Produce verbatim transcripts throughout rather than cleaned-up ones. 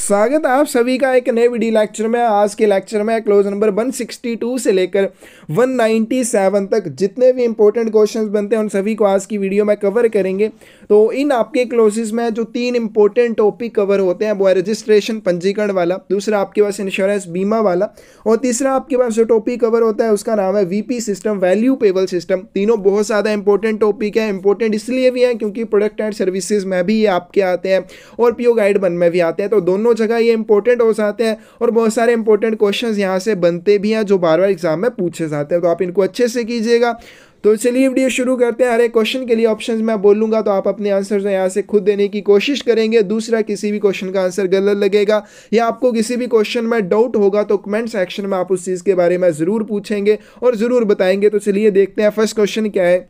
स्वागत आप सभी का एक नए वीडियो लेक्चर में। आज के लेक्चर में क्लोज नंबर एक सौ बासठ से लेकर एक सौ सत्तानवे तक जितने भी इंपॉर्टेंट क्वेश्चंस बनते हैं उन सभी को आज की वीडियो में कवर करेंगे। तो इन आपके क्लोजेस में जो तीन इंपॉर्टेंट टॉपिक कवर होते हैं वो है रजिस्ट्रेशन पंजीकरण वाला, दूसरा आपके पास इंश्योरेंस बीमा वाला और तीसरा आपके पास जो टॉपिक कवर होता है उसका नाम है VP system value payable system. तीनों बहुत ज़्यादा इंपॉर्टेंट टॉपिक है। इंपॉर्टेंट इसलिए भी है क्योंकि प्रोडक्ट एंड सर्विसेज में भी ये आपके आते हैं और पीओ गाइड वन में भी आते हैं, तो दोनों जगह ये इंपॉर्टेंट हो जाते हैं और बहुत सारे इंपॉर्टेंट क्वेश्चंस यहां से बनते भी हैं जो बार बार एग्जाम में पूछे जाते हैं। तो आप इनको अच्छे से कीजिएगा। तो चलिए वीडियो शुरू करते हैं। हर एक क्वेश्चन के लिए ऑप्शंस मैं बोलूंगा तो आप अपने आंसर्स यहाँ से खुद देने की कोशिश करेंगे। दूसरा किसी भी क्वेश्चन का आंसर गलत लगेगा या आपको किसी भी क्वेश्चन में डाउट होगा तो कमेंट सेक्शन में आप उस चीज़ के बारे में ज़रूर पूछेंगे और ज़रूर बताएंगे। तो चलिए देखते हैं फर्स्ट क्वेश्चन क्या है।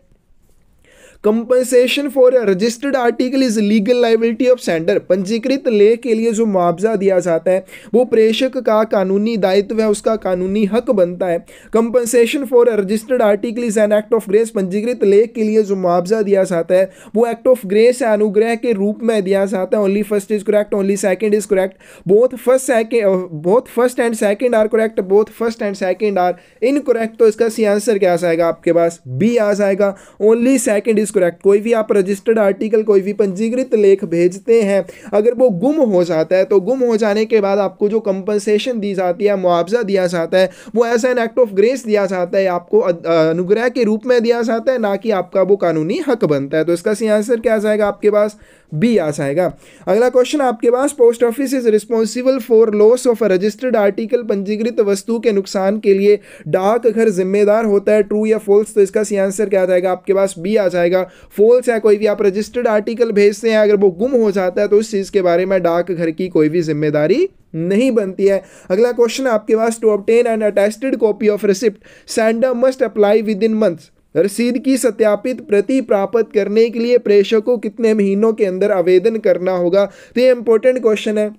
Compensation for registered article is legal liability of sender. पंजीकृत लेख के लिए जो मुआवजा दिया जाता है वो प्रेषक का कानूनी दायित्व है, उसका कानूनी हक बनता है। Compensation for registered article is an act of grace. पंजीकृत लेख के लिए जो मुआवजा दिया जाता है वो एक्ट ऑफ ग्रेस या अनुग्रह के रूप में दिया जाता है। Only first is correct, only second is correct, both first second both first and second are correct, both first and second are incorrect. तो इसका सी आंसर क्या आ जाएगा आपके पास? बी आ जाएगा, ओनली सेकेंड करेक्ट। कोई भी आप रजिस्टर्ड आर्टिकल कोई भी पंजीकृत लेख भेजते हैं अगर वो गुम हो जाता है तो गुम हो जाने के बाद आपको जो कंपनसेशन दी जाती है, मुआवजा दिया जाता है, वो as an act of grace दिया जाता है, आपको अनुग्रह के रूप में दिया जाता है, ना कि आपका वो कानूनी हक बनता है। तो इसका सही आंसर क्या आ जाएगा आपके पास? बी आ जाएगा। अगला क्वेश्चन आपके पास, post office is responsible for loss of registered article. पंजीकृत वस्तु के नुकसान के लिए डाकघर जिम्मेदार होता है, ट्रू या फॉल्स? तो इसका सही आंसर क्या आ जाएगा आपके पास? बी आ जाएगा, फॉल्स है। कोई भी आप रजिस्टर्ड आर्टिकल भेजते हैं अगर वो गुम हो जाता है तो उस चीज़ के बारे में डाकघर की कोई भी जिम्मेदारी नहीं बनती है। अगला क्वेश्चन आपके पास, to obtain an attested copy of receipt sender must apply within months. रसीद की सत्यापित प्रति प्राप्त करने के लिए प्रेषक को कितने महीनों के अंदर आवेदन करना होगा? तो ये इंपॉर्टेंट क्वेश्चन है।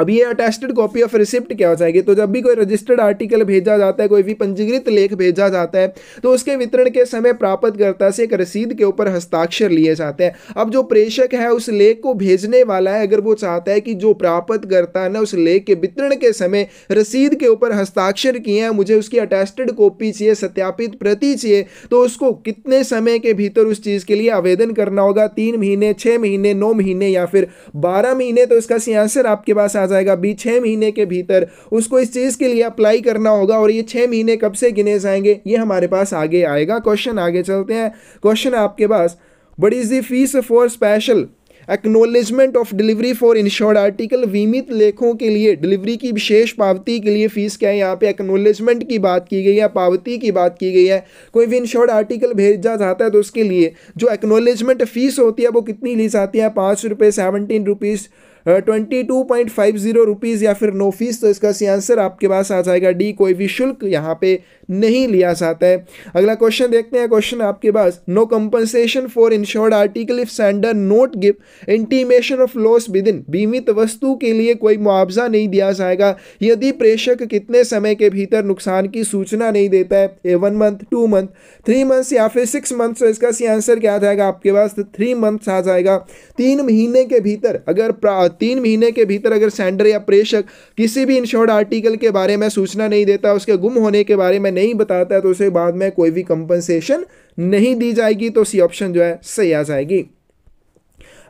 अब ये अटेस्टेड कॉपी ऑफ रिसिप्ट क्या हो जाएगी? तो जब भी कोई रजिस्टर्ड आर्टिकल भेजा जाता है, कोई भी पंजीकृत लेख भेजा जाता है तो उसके वितरण के समय प्राप्तकर्ता से एक रसीद के ऊपर हस्ताक्षर लिए जाते हैं। अब जो प्रेषक है उस लेख को भेजने वाला है, अगर वो चाहता है कि जो प्राप्तकर्ता है ना उस लेख के वितरण के समय रसीद के ऊपर हस्ताक्षर किए हैं, मुझे उसकी अटेस्टेड कॉपी चाहिए, सत्यापित प्रति चाहिए, तो उसको कितने समय के भीतर उस चीज़ के लिए आवेदन करना होगा? तीन महीने, छः महीने, नौ महीने या फिर बारह महीने? तो इसका सही आंसर आपके पास जाएगा बी, छह महीने के भीतर उसको इस चीज के लिए अप्लाई करना होगा। और ये छह महीने कब से गिने जाएंगे ये हमारे पास आगे आएगा। क्वेश्चन आगे चलते हैं। क्वेश्चन आपके पास, what is the fees for special acknowledgement of delivery for insured article. बीमित लेखों के लिए डिलीवरी की विशेष पावती के लिए फीस क्या है? यहाँ पे एक्नोलेजमेंट की बात की गई है, पावती की बात की गई है। कोई भी इंश्योर्ड आर्टिकल भेजा जाता है तो उसके लिए जो एक्नोलेजमेंट फीस होती है वो कितनी ली जाती है? पाँच रुपये, seventeen rupees, twenty two point five zero rupees या फिर नो फीस। तो इसका सही आंसर आपके पास आ जाएगा डी, कोई भी शुल्क यहाँ पे नहीं लिया जाता है। अगला क्वेश्चन देखते हैं। क्वेश्चन आपके पास, no compensation for insured article if sender not give intimation of loss within. बीमित वस्तु के लिए कोई मुआवजा नहीं दिया जाएगा यदि प्रेषक कितने समय के भीतर नुकसान की सूचना नहीं देता है? A one month, two month, three months या फिर सिक्स मंथ्स। तो इसका सही आंसर क्या आ जाएगा आपके पास? थ्री मंथ्स आ जाएगा। तीन महीने के भीतर अगर तीन महीने के भीतर अगर सेंडर या प्रेषक किसी भी इंश्योर्ड आर्टिकल के बारे में सूचना नहीं देता, उसके गुम होने के बारे में नहीं बताता है, तो उसे बाद में कोई भी कंपनसेशन नहीं दी जाएगी। तो सी ऑप्शन जो है सही आ जाएगी।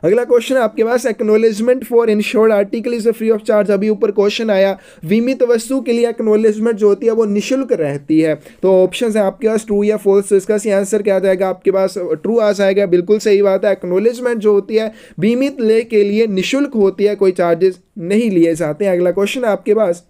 अगला क्वेश्चन आपके पास, acknowledgement for insured article is free of charge. अभी ऊपर क्वेश्चन आया, बीमित वस्तु के लिए एक्नोलेजमेंट जो होती है वो निःशुल्क रहती है। तो ऑप्शंस हैं आपके पास, ट्रू या फॉल्स। तो इसका सही आंसर क्या आ जाएगा आपके पास? ट्रू आ जाएगा, बिल्कुल सही बात है। एक्नोलेजमेंट जो होती है बीमित लेख के लिए निःशुल्क होती है, कोई चार्जेस नहीं लिए जाते हैं। अगला क्वेश्चन आपके पास,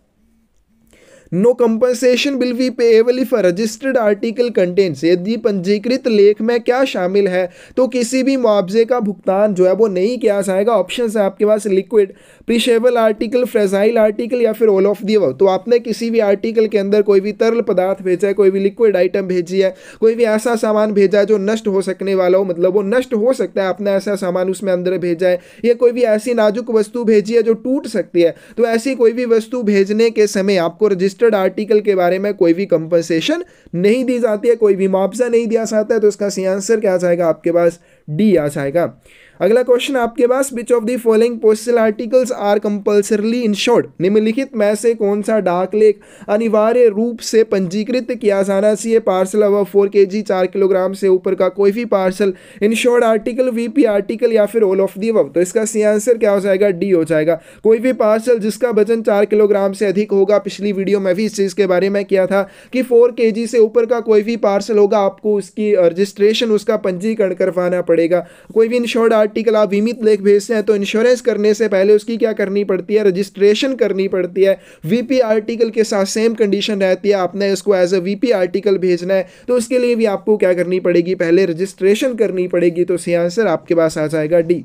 no compensation will be payable if registered article contents. यदि पंजीकृत लेख में क्या शामिल है तो किसी भी मुआवजे का भुगतान जो है वो नहीं किया जाएगा। ऑप्शंस है आपके पास, liquid, perishable article, fragile article या फिर ऑल ऑफ दी अबव। तो आपने किसी भी आर्टिकल के अंदर कोई भी तरल पदार्थ भेजा है, कोई भी लिक्विड आइटम भेजी है, कोई भी ऐसा सामान भेजा है जो नष्ट हो सकने वाला हो, मतलब वो नष्ट हो सकता है, आपने ऐसा सामान उसमें अंदर भेजा है, या कोई भी ऐसी नाजुक वस्तु भेजी है जो टूट सकती है, तो ऐसी कोई भी वस्तु भेजने के समय आपको रजिस्टर आर्टिकल के बारे में कोई भी कंपनसेशन नहीं दी जाती है, कोई भी मुआवजा नहीं दिया जाता है। तो इसका सही आंसर क्या आ जाएगा आपके पास? डी यहाँ से आएगा। अगला क्वेश्चन आपके पास, which of the following postal articles are compulsorily insured. निम्नलिखित में से कौन सा डाक लेख अनिवार्य रूप से पंजीकृत किया जाना चाहिए। पार्सल अब फोर के जी चार किलोग्राम से ऊपर का कोई भी parcel, insured article, VP article या फिर ऑल ऑफ दी अब। तो इसका सी आंसर क्या हो जाएगा, डी हो जाएगा। कोई भी पार्सल जिसका वजन चार किलोग्राम से अधिक होगा, पिछली वीडियो में भी इस चीज़ के बारे में किया था कि फोर के जी से ऊपर का कोई भी पार्सल होगा आपको उसकी रजिस्ट्रेशन, उसका पंजीकरण करवाना पड़ेगा। कोई भी इंश्योर्ड आर्टिकल आप बीमित लेख भेजते हैं तो इंश्योरेंस करने से पहले उसकी क्या करनी पड़ती है, रजिस्ट्रेशन करनी पड़ती है। वीपी आर्टिकल के साथ सेम कंडीशन रहती है, आपने इसको एज अ वीपी आर्टिकल भेजना है तो उसके लिए भी आपको क्या करनी पड़ेगी, पहले रजिस्ट्रेशन करनी पड़ेगी। तो सही आंसर आपके पास आ जाएगा डी।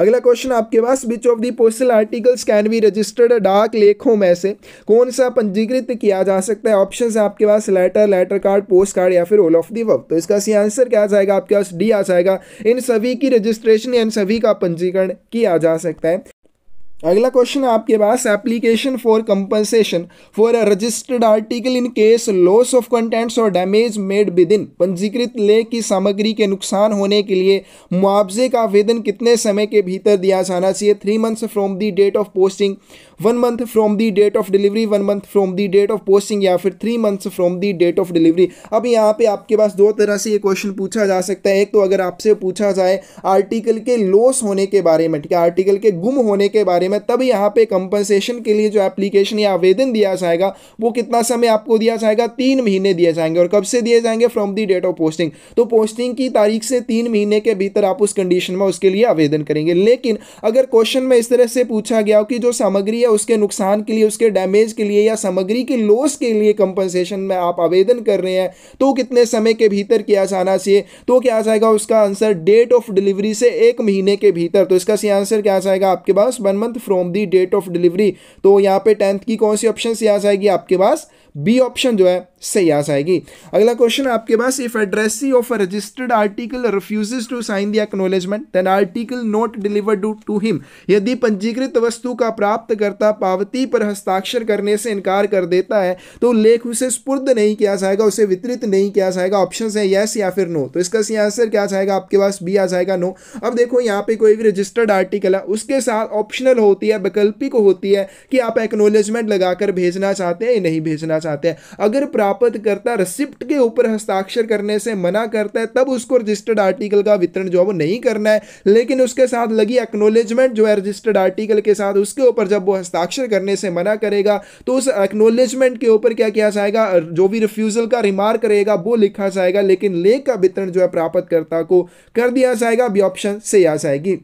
अगला क्वेश्चन आपके पास, which of the postal articles can be registered. डाक लेखों में से कौन सा पंजीकृत किया जा सकता है। ऑप्शंस है आपके पास letter, letter card, post card या फिर ऑल ऑफ दी वर्क। तो इसका सही आंसर क्या आ जाएगा, आपके पास डी आ जाएगा। इन सभी की रजिस्ट्रेशन, इन सभी का पंजीकरण किया जा सकता है। अगला क्वेश्चन आपके पास, application for compensation for a registered article in case loss of contents और डैमेज मेड विद इन। पंजीकृत लेख की सामग्री के नुकसान होने के लिए मुआवजे का आवेदन कितने समय के भीतर दिया जाना चाहिए। Three months from the date of posting, one month from the date of delivery, one month from the date of posting या फिर three months from the date of delivery. अब यहाँ पे आपके पास दो तरह से ये क्वेश्चन पूछा जा सकता है। एक तो अगर आपसे पूछा जाए आर्टिकल के लॉस होने के बारे में, ठीक है, आर्टिकल के गुम होने के बारे में, तब यहाँ पे कंपनसेशन के लिए जो एप्लीकेशन या आवेदन दिया जाएगा वो कितना समय आपको दिया जाएगा, तीन महीने दिए जाएंगे। और कब से दिए जाएंगे, from the date of posting. तो पोस्टिंग की तारीख से तीन महीने के भीतर आप उस कंडीशन में उसके लिए आवेदन करेंगे। लेकिन अगर क्वेश्चन में इस तरह से पूछा गया हो कि जो सामग्री है उसके नुकसान के लिए, उसके डैमेज के लिए या सामग्री के लॉस के लिए कंपनसेशन में आप आवेदन कर रहे हैं तो कितने समय के भीतर किया जाना चाहिए, तो क्या आ जाएगा उसका आंसर डेट ऑफ डिलीवरी से एक महीने के भीतर। तो इसका सही आंसर क्या आ जाएगा आपके पास, one month from the date of delivery. तो यहां पे टेंथ की कौन सी ऑप्शन से आ जाएगी, आपके पास बी ऑप्शन जो है सही आ जाएगी। अगला क्वेश्चन आपके पास, if addressee of a registered article refuses to sign the acknowledgement then article not delivered to him. यदि पंजीकृत वस्तु का प्राप्तकर्ता पावती पर हस्ताक्षर करने से इनकार कर देता है तो लेख उसे स्पुर्द नहीं किया जाएगा, उसे वितरित नहीं किया जाएगा। ऑप्शंस है येस या फिर नो। तो इसका सही आंसर क्या आ जाएगा आपके पास, बी आ जाएगा, नो। अब देखो यहाँ पे कोई भी रजिस्टर्ड आर्टिकल है उसके साथ ऑप्शनल होती है, वैकल्पिक होती है कि आप एक्नॉलेजमेंट लगाकर भेजना चाहते हैं या नहीं भेजना चाहते हैं। अगर प्राप्तकर्ता रिसिप्ट के ऊपर हस्ताक्षर करने से मना करता है तब उसको रजिस्टर्ड आर्टिकल का वितरण जो है वो नहीं करना है। लेकिन उसके साथ लगी एक्नॉलेजमेंट जो है रजिस्टर्ड आर्टिकल के साथ, उसके ऊपर जब वो हस्ताक्षर करने से मना करेगा तो उस एक्नॉलेजमेंट के ऊपर क्या किया जाएगा, जो भी रिफ्यूजल का रिमार्क रहेगा वो लिखा जाएगा, लेकिन लेख का वितरण जो है प्राप्तकर्ता को कर दिया जाएगा। बी ऑप्शन सही आ जाएगी।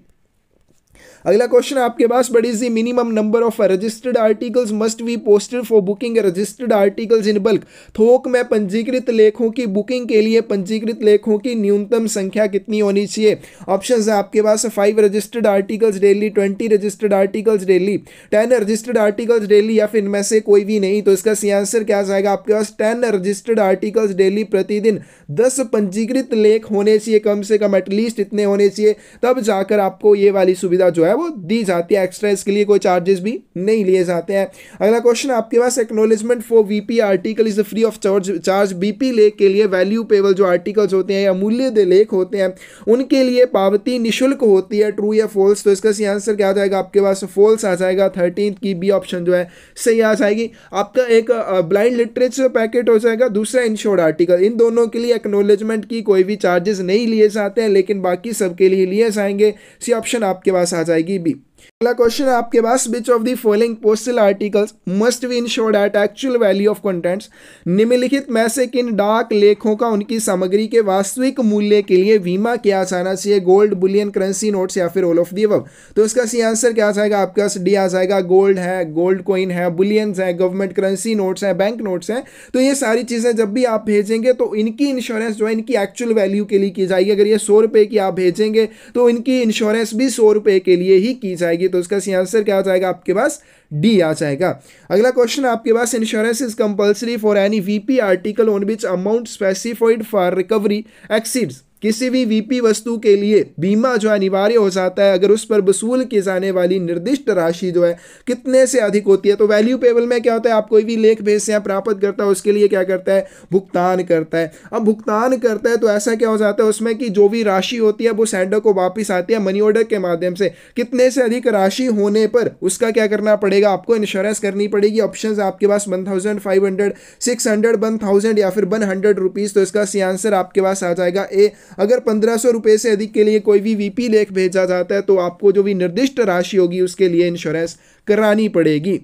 अगला क्वेश्चन आपके पास, what is the minimum number of registered articles must be posted for booking registered articles in bulk. थोक में पंजीकृत लेखों की बुकिंग के लिए पंजीकृत लेखों की न्यूनतम संख्या कितनी होनी चाहिए। ऑप्शंस हैं आपके पास, five registered articles daily, twenty registered articles daily, ten registered articles daily या फिर इनमें से कोई भी नहीं। तो इसका सही आंसर क्या आ जाएगा आपके पास, टेन रजिस्टर्ड आर्टिकल्स डेली। प्रतिदिन दस पंजीकृत लेख होने चाहिए, कम से कम एटलीस्ट इतने होने चाहिए, तब जाकर आपको ये वाली सुविधा जो है वो दी जाती है। एक्स्ट्रा इसके लिए कोई चार्जेस भी नहीं लिए जाते हैं। अगला क्वेश्चन आपके पास, acknowledgement for VP article is free of charge. VP लेख के लिए वैल्यू पेबल जो आर्टिकल्स होते हैं या मूल्य लेख होते हैं उनके लिए पावती निःशुल्क होती है। ट्रू या फॉल्स। तो इसका सही आंसर क्या आ जाएगा आपके पास, फॉल्स आ जाएगा। थर्टीन की बी ऑप्शन जो है सही आ जाएगी। आपका एक ब्लाइंड लिटरेचर पैकेट हो जाएगा, दूसरा इंश्योर्ड आर्टिकल। इन दोनों के लिए एक्नॉलेजमेंट की कोई भी चार्जेस नहीं लिए जाते हैं, लेकिन बाकी सबके लिए लिए जाएंगे। सी ऑप्शन आपके पास आ जाएगा बी। अगला क्वेश्चन आपके पास, which of the following postal articles must be insured at actual value of contents. निम्नलिखित में से किन डाक लेखों का उनकी सामग्री के वास्तविक मूल्य के लिए बीमा किया जाना चाहिए। गोल्ड, बुलियन, करेंसी नोट्स या फिर ऑल ऑफ दी अबव। तो इसका सही आंसर क्या आ जाएगा आपके पास, डी आ जाएगा। गोल्ड है, गोल्ड कॉइन है, बुलियंस है, गवर्नमेंट करेंसी नोट्स है, बैंक नोट्स हैं। तो ये सारी चीज़ें जब भी आप भेजेंगे तो इनकी इंश्योरेंस जो है इनकी एक्चुअल वैल्यू के लिए की जाएगी। अगर ये सौ रुपये की आप भेजेंगे तो इनकी इंश्योरेंस भी सौ रुपये के लिए ही की जाएगी। तो इसका सही आंसर क्या आ जाएगा आपके पास, डी आ जाएगा। अगला क्वेश्चन आपके पास, insurance is compulsory for any VP article on which amount specified for recovery exceeds किसी भी वीपी वस्तु के लिए बीमा जो अनिवार्य हो जाता है अगर उस पर वसूल की जाने वाली निर्दिष्ट राशि जो है कितने से अधिक होती है। तो वैल्यू पेबल में क्या होता है, आप कोई भी लेख भेद से प्राप्त करता है उसके लिए क्या करता है, भुगतान करता है। अब भुगतान करता है तो ऐसा क्या हो जाता है उसमें कि जो भी राशि होती है वो सेंडर को वापिस आती है मनी ऑर्डर के माध्यम से। कितने से अधिक राशि होने पर उसका क्या करना पड़ेगा, आपको इंश्योरेंस करनी पड़ेगी। ऑप्शन आपके पास one thousand five hundred, six hundred, one thousand या फिर वन हंड्रेड रुपीज। तो इसका सी आंसर आपके पास आ जाएगा ए। अगर पंद्रह सौ रुपये से अधिक के लिए कोई भी वीपी लेख भेजा जाता है तो आपको जो भी निर्दिष्ट राशि होगी उसके लिए इंश्योरेंस करानी पड़ेगी।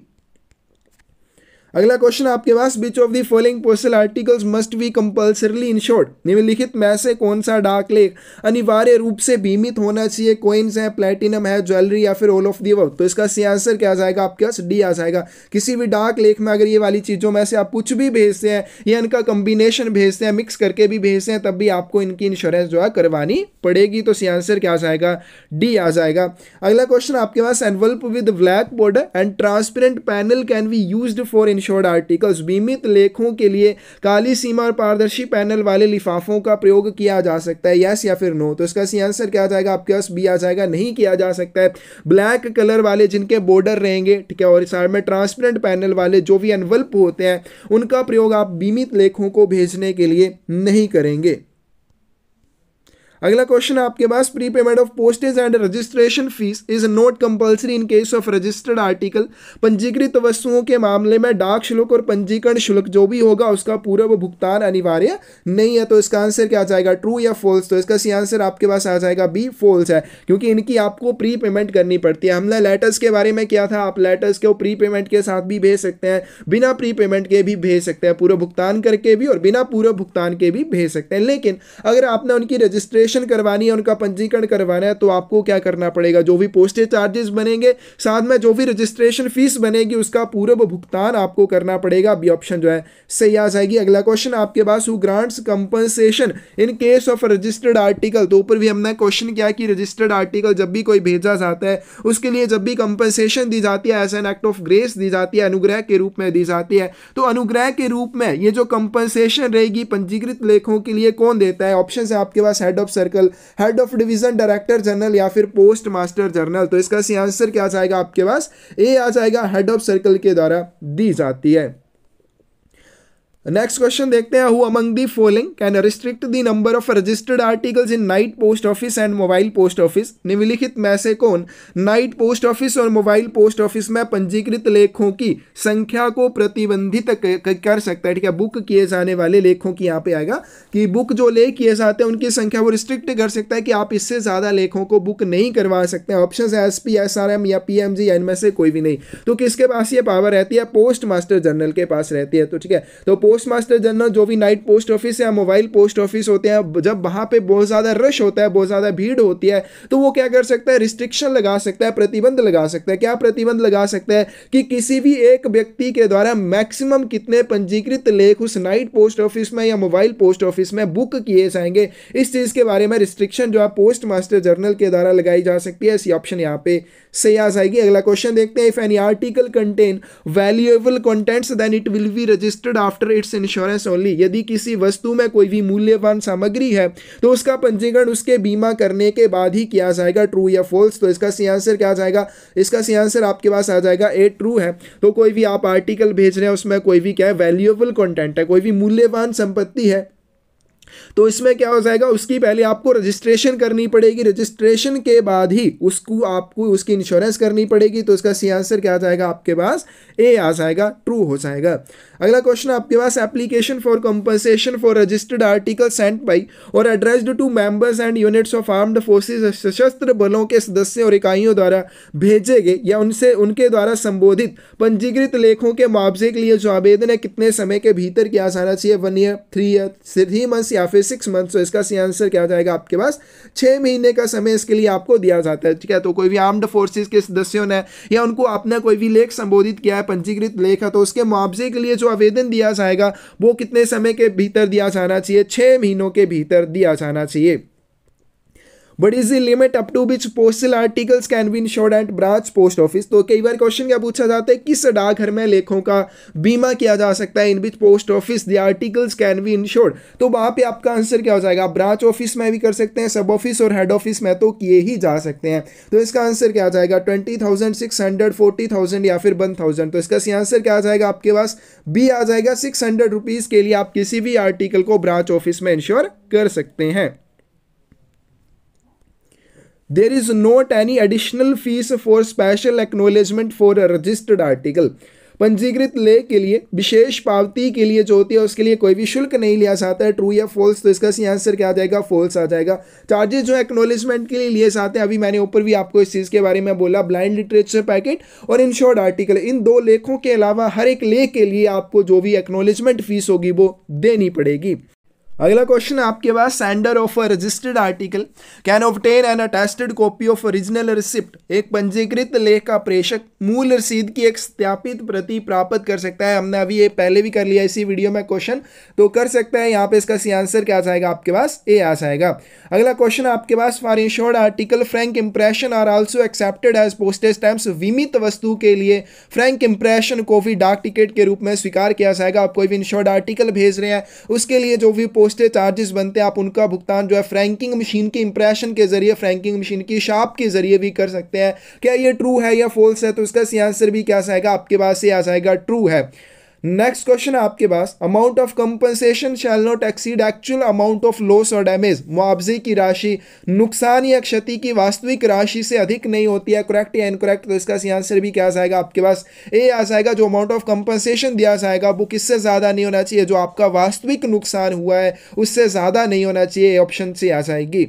अगला क्वेश्चन आपके पास, which of the following postal articles must be compulsorily insured. निम्नलिखित में से कौन सा डाक लेख अनिवार्य रूप से बीमित होना चाहिए। कॉइन्स है, प्लैटिनम है, ज्वेलरी या फिर ऑल ऑफ दी अबव। तो इसका सी आंसर क्या आ जाएगा, आपके पास डी आ जाएगा। किसी भी डाक लेख में अगर ये वाली चीज़ों में से आप कुछ भी भेजते हैं या इनका कम्बिनेशन भेजते हैं, मिक्स करके भी भेजते हैं, तब भी आपको इनकी इंश्योरेंस जो है करवानी पड़ेगी। तो सी आंसर क्या आ जाएगा, डी आ जाएगा। अगला क्वेश्चन आपके पास, envelope with black border and transparent panel can be used for insured articles. बीमित लेखों के लिए काली सीमा और पारदर्शी पैनल वाले लिफाफों का प्रयोग किया जा सकता है, यस या फिर नो। तो इसका सी आंसर क्या आ जाएगा, आपके पास बी आ जाएगा, नहीं किया जा सकता है। ब्लैक कलर वाले जिनके बॉर्डर रहेंगे, ठीक है, और साइड में ट्रांसपेरेंट पैनल वाले जो भी एनवल्प होते हैं उनका प्रयोग आप बीमित लेखों को भेजने के लिए नहीं करेंगे। अगला क्वेश्चन आपके पास, pre payment of postage and registration fees is not compulsory in case of registered article. पंजीकृत वस्तुओं के मामले में डाक शुल्क और पंजीकरण शुल्क जो भी होगा उसका पूर्व भुगतान अनिवार्य नहीं है। तो इसका आंसर क्या आ जाएगा, ट्रू या फॉल्स। तो इसका सी आंसर आपके पास आ जाएगा बी, फॉल्स है, क्योंकि इनकी आपको प्री पेमेंट करनी पड़ती है। हमने लेटर्स के बारे में किया था, आप लेटर्स को प्री पेमेंट के साथ भी भेज सकते हैं, बिना प्री पेमेंट के भी भेज सकते हैं, पूर्व भुगतान करके भी और बिना पूर्व भुगतान के भी भेज सकते हैं। लेकिन अगर आपने उनकी रजिस्ट्रेशन करवानी है, उनका पंजीकरण करवाना है, तो आपको क्या करना पड़ेगा, जो भी पोस्टेज चार्जेस बनेंगे साथ में जो भी रजिस्ट्रेशन फीस बनेगी उसका पूर्व भुगतान आपको करना पड़ेगा। बी ऑप्शन जो है सही आ जाएगी। अगला क्वेश्चन आपके पास, who grants compensation in case of registered article. तो ऊपर भी हमने क्वेश्चन किया कि रजिस्टर्ड आर्टिकल जब भी कोई भेजा जाता है उसके लिए जब भी कंपनसेशन दी जाती है, as an act of grace दी जाती है, अनुग्रह के रूप में दी जाती है। तो अनुग्रह के रूप में ये जो कंपनसेशन रहेगी पंजीकृत लेखों के लिए कौन देता है। ऑप्शन है आपके पास, head of circle, head of division, director general या फिर पोस्ट मास्टर जनरल। तो इसका सी आंसर क्या आ जाएगा, आपके पास ए आ जाएगा, हेड ऑफ सर्कल के द्वारा दी जाती है। नेक्स्ट क्वेश्चन देखते हैं, who among the following can restrict the number of registered articles in night post office and mobile post office. निम्नलिखित में से कौन नाइट पोस्ट ऑफिस और मोबाइल पोस्ट ऑफिस में पंजीकृत लेखों की संख्या को प्रतिबंधित कर सकता है। ठीक है, बुक किए जाने वाले लेखों की यहाँ पे आएगा कि बुक जो लेख किए जाते हैं उनकी संख्या वो रिस्ट्रिक्ट कर सकता है कि आप इससे ज़्यादा लेखों को बुक नहीं करवा सकते हैं। ऑप्शन है S P, S R M या पी एम जी, इनमें से कोई भी नहीं। तो किसके पास ये पावर रहती है, पोस्ट मास्टर जनरल के पास रहती है। तो ठीक है, तो पोस्ट मास्टर जनरल जो भी नाइट पोस्ट ऑफिस या मोबाइल पोस्ट ऑफिस होते हैं, जब वहाँ पे बहुत ज़्यादा रश होता है, बहुत ज़्यादा भीड़ होती है, तो वो क्या कर सकता है, रिस्ट्रिक्शन लगा सकता है, प्रतिबंध लगा सकता है। क्या प्रतिबंध लगा सकता है कि किसी भी एक व्यक्ति के द्वारा मैक्सिमम कितने पंजीकृत लेख उस नाइट पोस्ट ऑफिस में या मोबाइल पोस्ट ऑफिस में बुक किए जाएंगे, इस चीज़ के बारे में रिस्ट्रिक्शन जो है पोस्ट मास्टर जनरल के द्वारा लगाई जा सकती है। इसी ऑप्शन यहाँ पे सही आ जाएगी। अगला क्वेश्चन देखते हैं, if any article contain valuable contents then it will be registered after its insurance only. यदि किसी वस्तु में कोई भी मूल्यवान सामग्री है तो उसका पंजीकरण उसके बीमा करने के बाद ही किया जाएगा। ट्रू या फॉल्स। तो इसका सी आंसर क्या आ जाएगा, इसका सी आंसर आपके पास आ जाएगा ए, ट्रू है। तो कोई भी आप आर्टिकल भेज रहे हैं उसमें कोई भी क्या है, वैल्यूएबल कंटेंट है, कोई भी मूल्यवान संपत्ति है, तो इसमें क्या हो जाएगा, उसकी पहले आपको रजिस्ट्रेशन करनी पड़ेगी, रजिस्ट्रेशन के बाद ही उसको आपको उसकी इंश्योरेंस करनी पड़ेगी। तो इसका सी आंसर क्या आ जाएगा, आपके पास ए आ जाएगा, ट्रू हो जाएगा। अगला क्वेश्चन आपके पास, application for compensation for registered article sent by और addressed to members and units of armed forces, सशस्त्र बलों के सदस्यों और इकाइयों द्वारा भेजे गए या उनसे उनके द्वारा संबोधित पंजीकृत लेखों के मुआवजे के लिए जो आवेदन है कितने समय के भीतर किया जाना चाहिए, one year, three year, three months या फिर सिक्स मंथ्स। तो इसका सी आंसर क्या हो जाएगा, आपके पास छः महीने का समय इसके लिए आपको दिया जाता है। ठीक है, तो कोई भी आर्म्ड फोर्सेज के सदस्यों ने या उनको आपने कोई भी लेख संबोधित किया है, पंजीकृत लेख है, तो उसके मुआवजे के लिए जो आवेदन दिया जाएगा वो कितने समय के भीतर दिया जाना चाहिए, छः महीनों के भीतर दिया जाना चाहिए। What is the limit up to which postal articles can be insured at branch post office? तो कई बार क्वेश्चन क्या पूछा जाता है, किस डाकघर में लेखों का बीमा किया जा सकता है, in which post office the articles can be insured. तो वहाँ पे आपका आंसर क्या हो जाएगा, आप ब्रांच ऑफिस में भी कर सकते हैं, सब ऑफिस और हेड ऑफिस में तो किए ही जा सकते हैं। तो इसका आंसर क्या आ जाएगा, twenty thousand, six hundred, forty thousand या फिर वन थाउजेंड। तो इसका सी आंसर क्या आ जाएगा आपके पास, बी आ जाएगा। सिक्स हंड्रेड रुपीज़ के लिए आप किसी भी आर्टिकल को ब्रांच ऑफिस में इंश्योर कर सकते हैं। There is not any additional fees for special acknowledgement for registered article. पंजीकृत लेख के लिए विशेष पावती के लिए जो होती है उसके लिए कोई भी शुल्क नहीं लिया जाता है। ट्रू या फॉल्स? तो इसका सी आंसर क्या आ जाएगा, फॉल्स आ जाएगा। चार्जेस जो एक्नोलेजमेंट के लिए लिए जाते हैं, अभी मैंने ऊपर भी आपको इस चीज़ के बारे में बोला, ब्लाइंड लिटरेचर पैकेट और इंश्योर्ड आर्टिकल, इन दो लेखों के अलावा हर एक लेख के लिए आपको जो भी एक्नोलेजमेंट फीस होगी वो देनी पड़ेगी। अगला क्वेश्चन आपके पास, sender of a registered article can obtain an attested copy of original receipt. एक पंजीकृत लेख का प्रेषक मूल रसीद की एक सत्यापित प्रति प्राप्त कर सकता है। हमने अभी ये पहले भी कर लिया इसी वीडियो में क्वेश्चन, तो कर सकता है। यहाँ पे इसका सी आंसर क्या आ जाएगा आपके पास, ए आ जाएगा। अगला क्वेश्चन आपके पास, for insured article frank impression are also accepted as postage stamps. बीमित वस्तु के लिए फ्रैंक इम्प्रेशन को भी डाक टिकट के रूप में स्वीकार किया जाएगा। आप कोई भी इंश्योर्ड आर्टिकल भेज रहे हैं उसके लिए जो भी पोस्टेज चार्जेस बनते हैं आप उनका भुगतान जो है फ्रैंकिंग मशीन की इंप्रेशन के जरिए, फ्रैंकिंग मशीन की शाप के जरिए भी कर सकते हैं। क्या ये ट्रू है या फॉल्स है? तो इसका सी आंसर भी क्या आएगा आपके पास, ये आ जाएगा, ट्रू है। नेक्स्ट क्वेश्चन आपके पास, amount of compensation shall not exceed actual amount of loss और डैमेज। मुआवजे की राशि नुकसान या क्षति की वास्तविक राशि से अधिक नहीं होती है, करेक्ट या इनकरेक्ट? तो इसका सी आंसर भी क्या आ जाएगा आपके पास, ए आ जाएगा। जो अमाउंट ऑफ कंपनसेशन दिया जाएगा वो किससे ज़्यादा नहीं होना चाहिए, जो आपका वास्तविक नुकसान हुआ है उससे ज़्यादा नहीं होना चाहिए, ऑप्शन सी आ जाएगी।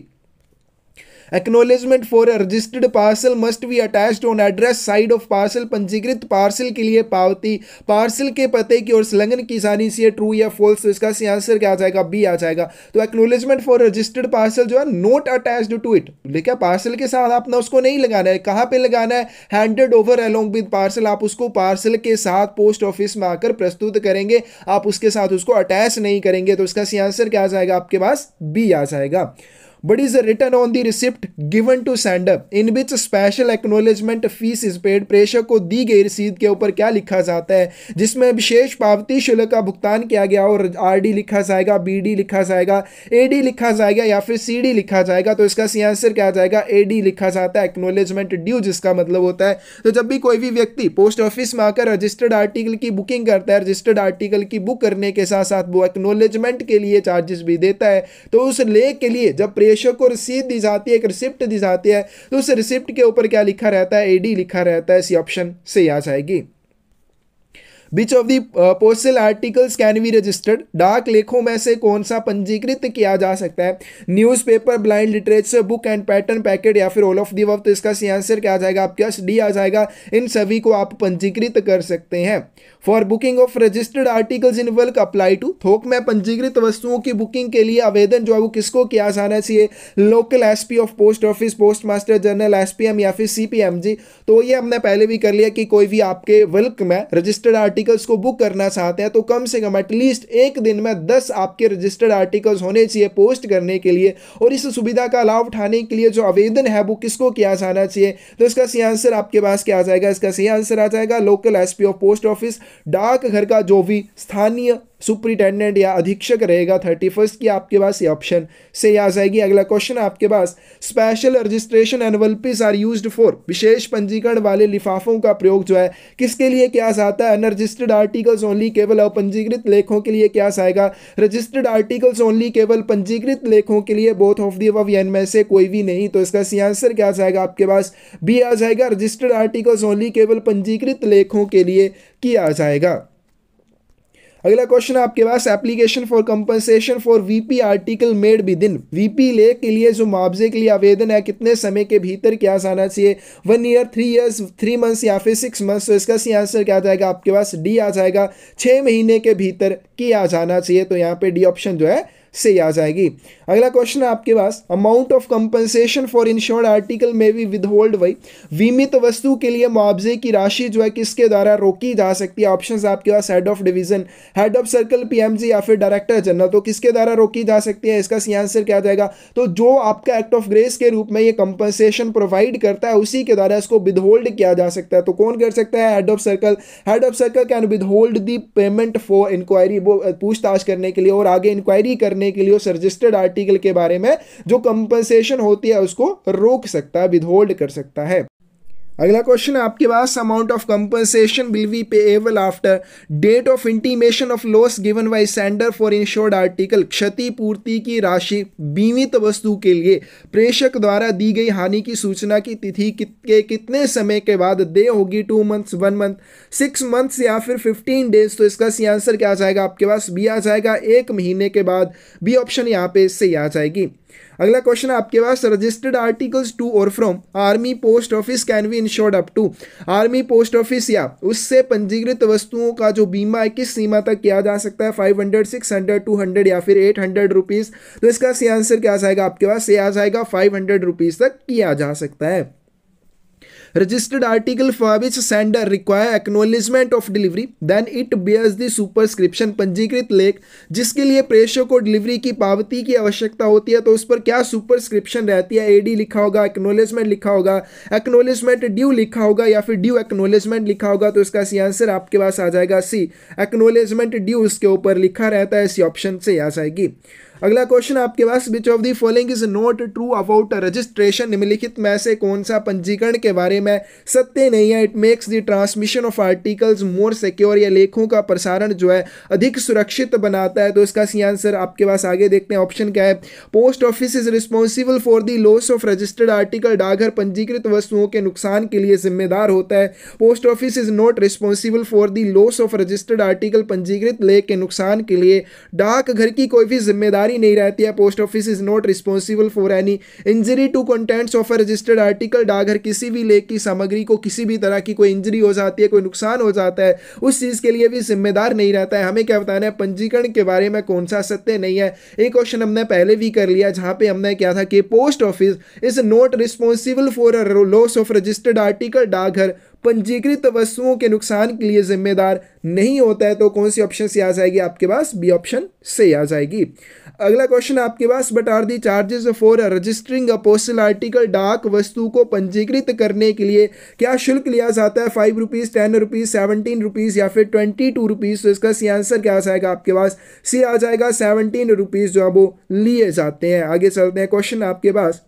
Acknowledgement for registered parcel must be attached on address side of parcel. पंजीकृत पार्सल के लिए पावती पार्सल के पते की ओर संलग्न की जानी चाहिए, ट्रू या फॉल्स? तो इसका सी आंसर क्या आ जाएगा, बी आ जाएगा। तो एक्नोलेजमेंट फॉर रजिस्टर्ड पार्सल जो है नॉट अटैच्ड टू इट, ठीक है, पार्सल के साथ आपने उसको नहीं लगाना है। कहाँ पे लगाना है, handed over along with parcel. आप उसको पार्सल के साथ पोस्ट ऑफिस में आकर प्रस्तुत करेंगे, आप उसके साथ उसको अटैच नहीं करेंगे। तो इसका सी आंसर क्या आ जाएगा आपके पास, बी आ जाएगा। What is written on the receipt given to sender in which special acknowledgement fees is paid। प्रेषक को दी गई रसीद के ऊपर क्या लिखा जाता है जिसमें विशेष पावती शुल्क का भुगतान किया गया, और आर डी लिखा जाएगा, बी डी लिखा जाएगा, ए डी लिखा जाएगा या फिर सी डी लिखा जाएगा? तो इसका सी आंसर क्या आ जाएगा, ए डी लिखा जाता है, एक्नोलेजमेंट ड्यू जिसका मतलब होता है। तो जब भी कोई भी व्यक्ति पोस्ट ऑफिस में आकर रजिस्टर्ड आर्टिकल की बुकिंग करता है, रजिस्टर्ड आर्टिकल की बुक करने के साथ साथ वो एक्नोलेजमेंट के लिए चार्जेस भी देता है। तो उस लेख के लिए जब प्रेषक को रसीद दी जाती है, एक रिसिप्ट दी जाती है, तो उस रिसिप्ट के ऊपर क्या लिखा रहता है, एडी लिखा रहता है, सी ऑप्शन से आ जाएगी। Which of the postal articles can be registered? डाक लेखों में से कौन सा पंजीकृत किया जा सकता है, newspaper, blind literature, book and pattern packet या फिर ऑल ऑफ दी अबव? तो इसका सी आंसर क्या आ जाएगा आपके पास, डी आ जाएगा। इन सभी को आप पंजीकृत कर सकते हैं। For booking of registered articles in bulk apply to. थोक में पंजीकृत वस्तुओं की बुकिंग के लिए आवेदन जो है वो किसको किया जाना चाहिए, local S P of post office, post master general, S P M या फिर सी पी एम जी। तो ये हमने पहले भी कर लिया कि कोई भी आपके बल्क में रजिस्टर्ड आर्टिकल्स को बुक करना चाहते हैं तो कम से कम एटलीस्ट एक दिन में दस आपके रजिस्टर्ड आर्टिकल्स होने चाहिए पोस्ट करने के लिए, और इस सुविधा का लाभ उठाने के लिए जो आवेदन है वो किसको किया जाना चाहिए। तो इसका सही आंसर आपके पास क्या आ जाएगा, इसका सही आंसर आ जाएगा local SP of post office. डाकघर का जो भी स्थानीय सुपरिटेंडेंट या अधीक्षक रहेगा थर्टी फर्स्ट की, आपके पास ये ऑप्शन से आ जाएगी। अगला क्वेश्चन आपके पास, special registration envelopes are used for. विशेष पंजीकरण वाले लिफाफों का प्रयोग जो है किसके लिए किया जाता है, अनरजिस्टर्ड आर्टिकल्स ओनली, केवल अपंजीकृत लेखों के लिए किया जाएगा, रजिस्टर्ड आर्टिकल्स ओनली, केवल पंजीकृत लेखों के लिए, बोथ ऑफ दी अबव इनमें से कोई भी नहीं। तो इसका सी आंसर क्या आ जाएगा आपके पास, बी आ जाएगा। रजिस्टर्ड आर्टिकल्स ओनली, केवल पंजीकृत लेखों के लिए किया जाएगा। अगला क्वेश्चन आपके पास, application for compensation for VP article made within. VP लेख के लिए जो मुआवजे के लिए आवेदन है कितने समय के भीतर क्या जाना चाहिए, one year, three years, three months या फिर सिक्स मंथ्स। तो इसका सी आंसर क्या आ जाएगा आपके पास, डी आ जाएगा, छः महीने के भीतर किया जाना चाहिए, तो यहाँ पे डी ऑप्शन जो है सही आ जाएगी। अगला क्वेश्चन है आपके पास, amount of compensation for insured article may be withhold वही बीमित वस्तु के लिए मुआवजे की राशि जो है किसके द्वारा रोकी जा सकती है। ऑप्शंस आपके पास head of division, head of circle, PMG या फिर डायरेक्टर जनरल। तो किसके द्वारा रोकी जा सकती है, इसका सही आंसर क्या जाएगा, तो जो आपका एक्ट ऑफ ग्रेस के रूप में ये कंपनसेशन प्रोवाइड करता है उसी के द्वारा इसको विदहोल्ड किया जा सकता है। तो कौन कर सकता है, head of circle. Head of circle can withhold the payment for inquiry, वो पूछताछ करने के लिए और आगे इंक्वायरी करने के लिए उस रजिस्टर्ड आर्टिकल के बारे में जो कंपनसेशन होती है उसको रोक सकता है, विदहोल्ड कर सकता है। अगला क्वेश्चन है आपके पास, amount of compensation will be payable after date of intimation of loss given by sender for insured article. क्षतिपूर्ति की राशि बीमित वस्तु के लिए प्रेषक द्वारा दी गई हानि की सूचना की तिथि के कितने समय के बाद देय होगी, two months, one month, six months या फिर फिफ्टीन डेज। तो इसका सही आंसर क्या आ जाएगा, आपके पास बी आ जाएगा, एक महीने के बाद। बी ऑप्शन यहाँ पे सही आ जाएगी। अगला क्वेश्चन आपके पास, रजिस्टर्ड आर्टिकल्स टू और from army post office can be insured up to. Army post office या उससे पंजीकृत वस्तुओं का जो बीमा है किस सीमा तक किया जा सकता है, five hundred, six hundred, two hundred या फिर एट हंड्रेड रुपीस। तो इसका सही आंसर क्या आ जाएगा, आपके पास ये आ जाएगा, फाइव हंड्रेड रुपीस तक किया जा सकता है। Registered article for which sender require acknowledgement of delivery then it bears the superscription. पंजीकृत लेख जिसके लिए प्रेषक को डिलीवरी की पावती की आवश्यकता होती है तो उस पर क्या सुपरस्क्रिप्शन रहती है, एडी लिखा होगा, एक्नोलेजमेंट लिखा होगा, एक्नोलेजमेंट ड्यू लिखा होगा या फिर ड्यू एक्नोलेजमेंट लिखा होगा। तो इसका सी आंसर आपके पास आ जाएगा सी, एक्नोलेजमेंट ड्यू उसके ऊपर लिखा रहता है, इसी ऑप्शन से आ जाएगी। अगला क्वेश्चन आपके पास, which of the following is not true about registration. निम्नलिखित में से कौन सा पंजीकरण के बारे में सत्य नहीं है। It makes the transmission of articles more secure, या लेखों का प्रसारण जो है अधिक सुरक्षित बनाता है। तो इसका सही आंसर आपके पास, आगे देखते हैं ऑप्शन क्या है। Post office is responsible for the loss of registered article. डाकघर पंजीकृत वस्तुओं के नुकसान के लिए जिम्मेदार होता है। Post office is not responsible for the loss of registered article. पंजीकृत लेख के नुकसान के लिए डाकघर की कोई भी जिम्मेदारी नहीं रहती है। Post office is not responsible for any injury to contents of a registered article. डाकघर किसी भी लेख की सामग्री को किसी भी तरह की कोई इंजरी हो जाती है, कोई नुकसान हो जाता है, उस चीज के लिए भी जिम्मेदार नहीं रहता है। हमें क्या बताना है, पंजीकरण के बारे में कौन सा सत्य नहीं है। एक क्वेश्चन हमने पहले भी कर लिया जहां पे हमने क्या था कि post office is not responsible for a loss of registered article. डाकघर पंजीकृत वस्तुओं के नुकसान के लिए जिम्मेदार नहीं होता है। तो कौन सी ऑप्शन से आ जाएगी, आपके पास बी ऑप्शन से आ जाएगी। अगला क्वेश्चन आपके पास, what are the charges for registering a postal article. डाक वस्तु को पंजीकृत करने के लिए क्या शुल्क लिया जाता है, five rupees, ten rupees, seventeen rupees या फिर ट्वेंटी टू रुपीज़। तो इसका सी आंसर क्या आ जाएगा, आपके पास सी आ जाएगा, सेवनटीन रुपीज़ जो है वो लिए जाते हैं। आगे चलते हैं, क्वेश्चन आपके पास,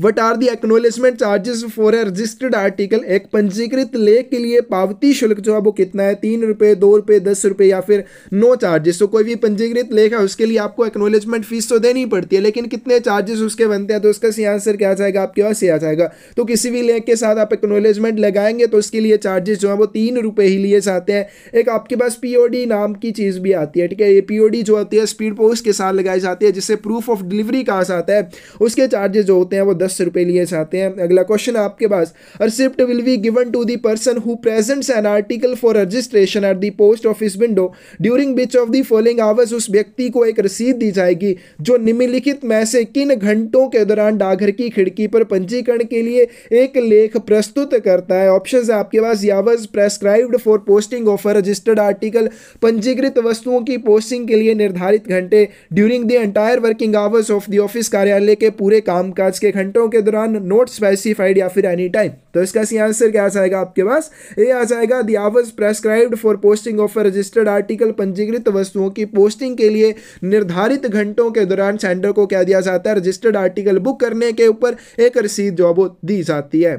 what are the acknowledgement charges for a registered article. एक पंजीकृत लेख के लिए पावती शुल्क जो है वो कितना है, तीन रुपये, दो रुपये, दस रुपये या फिर नो चार्जेस। तो कोई भी पंजीकृत लेख है उसके लिए आपको एक्नोलेजमेंट फीस तो देनी पड़ती है, लेकिन कितने चार्जेस उसके बनते हैं। तो उसका सही आंसर क्या आ जाएगा, आपके पास ये आ जाएगा। तो किसी भी लेख के साथ आप एक्नोलेजमेंट लगाएंगे तो उसके लिए चार्जेस जो है वो तीन रुपये ही लिए जाते हैं। एक आपके पास पी ओ डी नाम की चीज़ भी आती है, ठीक है। ये पी ओ डी जो होती है स्पीड पोस्ट के साथ लगाई जाती है, जिससे प्रूफ ऑफ डिलीवरी कहा जाता है, उसके चार्जेस जो होते हैं वो दस रुपए लिए जाते हैं। अगला क्वेश्चन आपके पास, receipt will be given to the person who presents an article for registration at the post office window during which of the following hours. उस व्यक्ति को एक रसीद दी जाएगी जो निम्नलिखित में से किन घंटों के दौरान डाकघर की खिड़की पर पंजीकरण के लिए एक लेख प्रस्तुत करता है। ऑप्शन है आपके पास, hours prescribed for posting of registered article, पंजीकृत वस्तुओं की पोस्टिंग के लिए निर्धारित घंटे, during the entire working hours of the office, कार्यालय के पूरे कामकाज के घंटों के दौरान, नॉट स्पेसिफाइड या फिर एनी टाइम। तो इसका सही आंसर क्या आ जाएगा, आपके पास ये आ जाएगा, the hours prescribed for posting of registered article, पंजीकृत वस्तुओं की पोस्टिंग के लिए निर्धारित घंटों के दौरान सेंडर को क्या दिया जाता है, रजिस्टर्ड आर्टिकल बुक करने के ऊपर एक रसीद जॉब दी जाती है।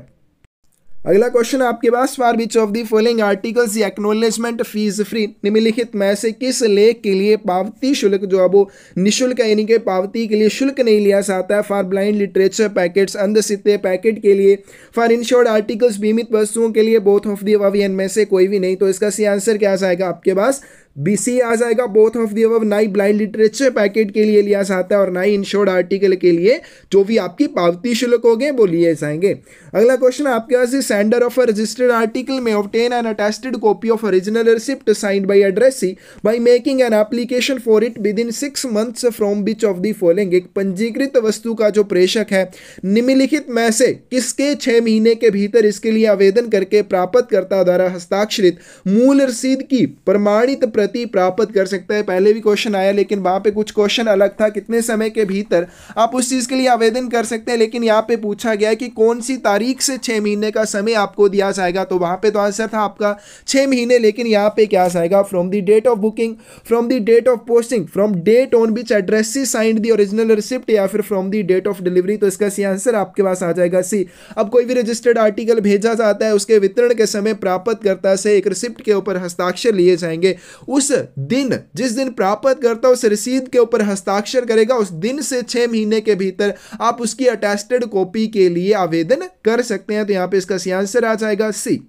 अगला क्वेश्चन आपके पास, for which of the following articles acknowledgement fees free. निम्नलिखित में से किस लेख के लिए पावती शुल्क जो है वो निःशुल्क है, यानी कि पावती के लिए शुल्क नहीं लिया जाता है। फॉर ब्लाइंड लिटरेचर पैकेट्स, अंधसित्ते पैकेट के लिए, फॉर इंश्योर्ड आर्टिकल्स बीमित वस्तुओं के लिए, बोथ ऑफ दी अबव इनमें से कोई भी नहीं। तो इसका सही आंसर क्या आ जाएगा, आपके पास बीसी आ जाएगा बोथ ऑफ दी अबव, ना ही ब्लाइंड लिटरेचर पैकेट के लिए लिया जाता है और ना ही इंश्योर्ड आर्टिकल के लिए, जो भी आपकी पावती शुल्क हो गए वो लिए जाएंगे। अगला क्वेश्चन आपके पास है, sender of a registered article may obtain an attested copy of original receipt signed by addressee by making an application for it within six months from which of the following. एक पंजीकृत वस्तु का जो प्रेषक है निम्नलिखित में से किसके छह महीने के भीतर इसके लिए आवेदन करके प्राप्तकर्ता द्वारा हस्ताक्षरित मूल रसीद की प्रमाणित प्रति प्राप्त कर सकता है। पहले भी क्वेश्चन आया लेकिन वहां पे कुछ क्वेश्चन अलग था, कितने समय के भीतर आप उस चीज के लिए आवेदन कर सकते हैं, लेकिन यहाँ पे पूछा गया है कि कौन सी तारीख से छह महीने का समय आपको दिया जाएगा। तो वहां पे तो आंसर था आपका छह महीने, लेकिन यहाँ पे क्या आएगा, from the date of booking, from the date of posting, from date on which addressee signed the original receipt, या फिर from the date of delivery. तो इसका सी आंसर आपके पास आ जाएगा सी। अब कोई भी रजिस्टर्ड आर्टिकल भेजा जाता है, उसके वितरण के समय प्राप्तकर्ता से एक रिसिप्ट के ऊपर हस्ताक्षर लिए जाएंगे। उस दिन, जिस दिन प्राप्तकर्ता उस रसीद के ऊपर हस्ताक्षर करेगा, उस दिन से छह महीने के भीतर आप उसकी अटेस्टेड कॉपी के लिए आवेदन कर सकते हैं। तो यहां पे इसका सही आंसर आ जाएगा सी।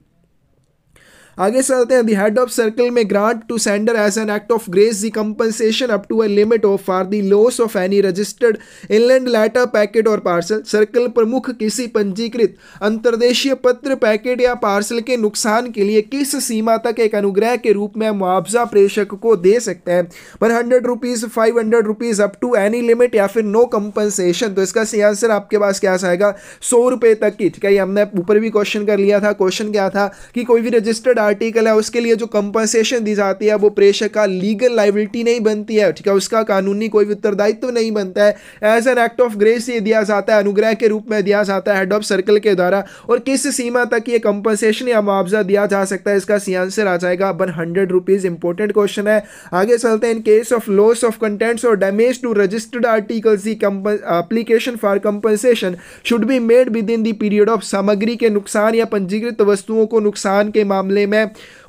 आगे चलते हैं, द हेड ऑफ सर्कल में grant to sender as an act of grace the compensation up to a limit of for the loss of any registered inland letter packet और पार्सल। सर्कल प्रमुख किसी पंजीकृत अंतर्देशीय पत्र पैकेट या parcel के नुकसान के लिए किस सीमा तक एक अनुग्रह के रूप में मुआवजा प्रेषक को दे सकते हैं, पर hundred rupees, five hundred rupees, up to any limit, या फिर नो कंपनसेशन। तो इसका सही आंसर आपके पास क्या आएगा, सौ रुपये तक की। ठीक है, हमने ऊपर भी क्वेश्चन कर लिया था। क्वेश्चन क्या था कि कोई भी रजिस्टर्ड आर्टिकल है उसके लिए जो कंपनसेशन दी जाती है वो प्रेषक का लीगल लायबिलिटी नहीं बनती है। ठीक है, उसका कानूनी कोई उत्तरदायित्व नहीं बनता है। As an act of grace ये दिया जाता है, अनुग्रह के रूप में दिया जाता है हेड ऑफ सर्कल के द्वारा। और किस सीमा तक ये कंपनसेशन या मुआवजा दिया जा सकता है, इसका सही आंसर आ जाएगा one hundred rupees. Important question है। आगे चलते हैं, in case of loss of contents और damage to registered articles application for compensation should be made within the period of. सामग्री के नुकसान या पंजीकृत वस्तुओं को नुकसान के मामले में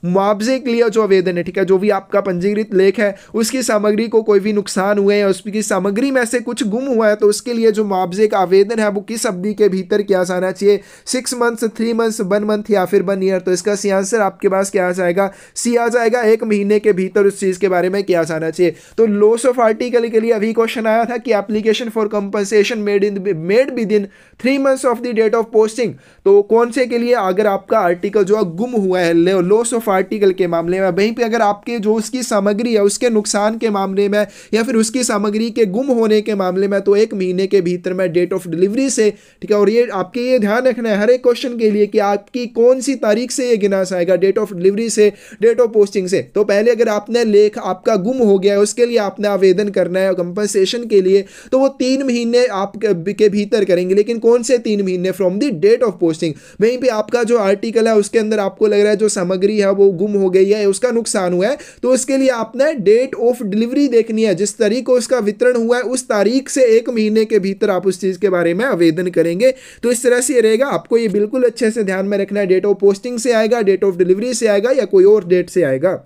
मुआवजे के लिए जो आवेदन है, ठीक है, जो भी आपका पंजीकृत लेख है उसकी सामग्री को कोई भी नुकसान हुए या उसकी सामग्री में से कुछ गुम हुआ है, तो उसके लिए जो मुआवजे का आवेदन है वो किस अवधि के भीतर क्या जाना चाहिए, six months, three months, one month, या फिर वन ईयर। तो इसका सी आंसर आपके पास क्या आ जाएगा, सी आ जाएगा, एक महीने के भीतर उस चीज़ के बारे में क्या जाना चाहिए। तो लॉस ऑफ आर्टिकल के लिए अभी क्वेश्चन आया था कि application for compensation made in made within three months of the date of posting, तो कौन से के लिए, अगर आपका आर्टिकल जो गुम हुआ है लॉस ऑफ आर्टिकल के मामले में। वहीं पे अगर आपके जो उसकी सामग्री है उसके नुकसान के मामले में या फिर उसकी सामग्री के गुम होने के मामले में, तो एक महीने के भीतर में डेट ऑफ डिलीवरी से। ठीक है, और ये आपके ये ध्यान रखना है हर एक क्वेश्चन के लिए कि आपकी कौन सी तारीख से ये गिना जाएगा, डेट ऑफ डिलीवरी से, डेट ऑफ पोस्टिंग से। तो पहले अगर आपने लेख आपका गुम हो गया है उसके लिए आपने आवेदन करना है कंपनसेशन के लिए, तो वो तीन महीने आपके भीतर करेंगे, लेकिन कौन से तीन महीने, from the date of posting. वहीं पर आपका जो आर्टिकल है उसके अंदर आपको लग रहा है जो सामग्री है वो गुम हो गई है, उसका नुकसान हुआ है, तो उसके लिए आपने डेट ऑफ डिलीवरी देखनी है, जिस तारीख को उसका वितरण हुआ है उस तारीख से एक महीने के भीतर आप उस चीज के बारे में आवेदन करेंगे। तो इस तरह से रहेगा, आपको ये बिल्कुल अच्छे से ध्यान में रखना है, डेट ऑफ पोस्टिंग से आएगा, डेट ऑफ डिलीवरी से आएगा, या कोई और डेट से आएगा।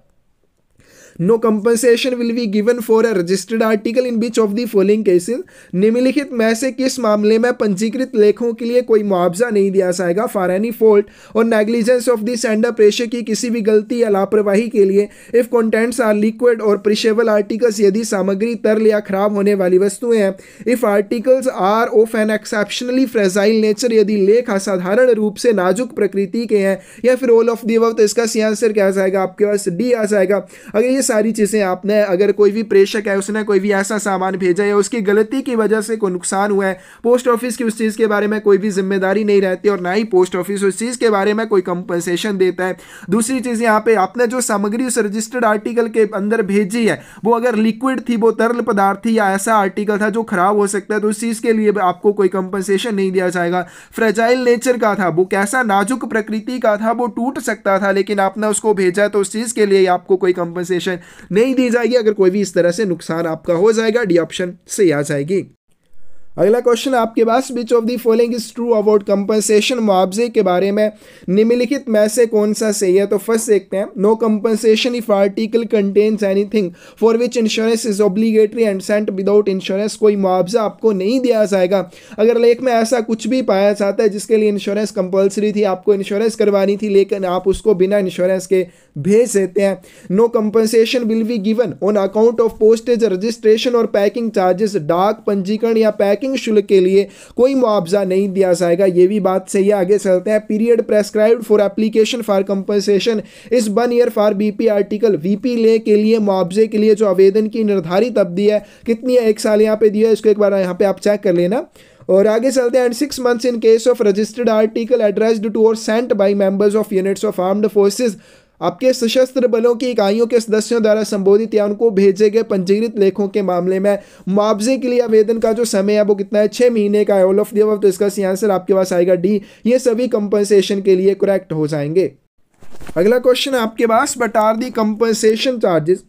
No compensation will be given for a registered article in which of the following cases. निम्नलिखित में से किस मामले में पंजीकृत लेखों के लिए कोई मुआवजा नहीं दिया जाएगा, फॉर एनी फॉल्ट और नेग्लिजेंस ऑफ द सेंडर, प्रेषक की किसी भी गलती या लापरवाही के लिए। इफ कंटेंट्स आर लिक्विड और प्रिशेबल आर्टिकल्स, यदि सामग्री तरल या खराब होने वाली वस्तुएं हैं। If articles are of an exceptionally fragile nature, यदि लेख असाधारण रूप से नाजुक प्रकृति के हैं, या फिर ऑल ऑफ द अबव। तो इसका सही आंसर क्या आ जाएगा, आपके पास डी आ जाएगा। अगर ये सारी चीज़ें आपने, अगर कोई भी प्रेषक है उसने कोई भी ऐसा सामान भेजा है उसकी गलती की वजह से कोई नुकसान हुआ है, पोस्ट ऑफिस की उस चीज़ के बारे में कोई भी जिम्मेदारी नहीं रहती और ना ही पोस्ट ऑफिस उस चीज़ के बारे में कोई कंपनसेशन देता है। दूसरी चीज़, यहाँ पे आपने जो सामग्री उस रजिस्टर्ड आर्टिकल के अंदर भेजी है वो अगर लिक्विड थी, वो तरल पदार्थ थी, या ऐसा आर्टिकल था जो खराब हो सकता है, तो उस चीज़ के लिए आपको कोई कंपनसेशन नहीं दिया जाएगा। फ्रेजाइल नेचर का था, वो कैसा नाजुक प्रकृति का था, वो टूट सकता था, लेकिन आपने उसको भेजा तो उस चीज़ के लिए आपको कोई कंपनसेशन नहीं दी जाएगी। अगर कोई भी इस तरह से नुकसान आपका हो जाएगा, डी ऑप्शन से आ जाएगी। अगला क्वेश्चन आपके पास, which of the following is true about compensation. मुआवजे के बारे में निम्नलिखित में से कौन सा सही है। तो फर्स्ट देखते हैं, no compensation if article contains anything for which insurance is obligatory and sent without insurance. कोई मुआवजा आपको नहीं दिया जाएगा अगर लेख में ऐसा कुछ भी पाया जाता है जिसके लिए इंश्योरेंस कंपल्सरी थी, आपको इंश्योरेंस करवानी थी लेकिन आप उसको बिना इंश्योरेंस के भेज देते हैं। No compensation will be given on account of postage registration और पैकिंग चार्जेस। डाक पंजीकरण या पैकिंग शुल्क के लिए कोई मुआवजा नहीं दिया जाएगा, ये भी बात सही है। आगे चलते हैं, period prescribed for application for compensation is one year for BP article. VP ले के लिए मुआवजे के लिए जो आवेदन की निर्धारित अवधि है कितनी है, एक साल यहाँ पे दिया है, इसको एक बार यहाँ पे आप चेक कर लेना। और आगे चलते हैं, and six months in case of registered article addressed to और sent by members of units of armed forces. आपके सशस्त्र बलों की इकाइयों के सदस्यों द्वारा संबोधित या उनको भेजे गए पंजीकृत लेखों के मामले में मुआवजे के लिए आवेदन का जो समय है वो कितना है, छः महीने का है। ऑल ऑफ द अबव, तो इसका आंसर आपके पास आएगा डी, ये सभी कंपनसेशन के लिए करेक्ट हो जाएंगे। अगला क्वेश्चन आपके पास, what are the compensation charges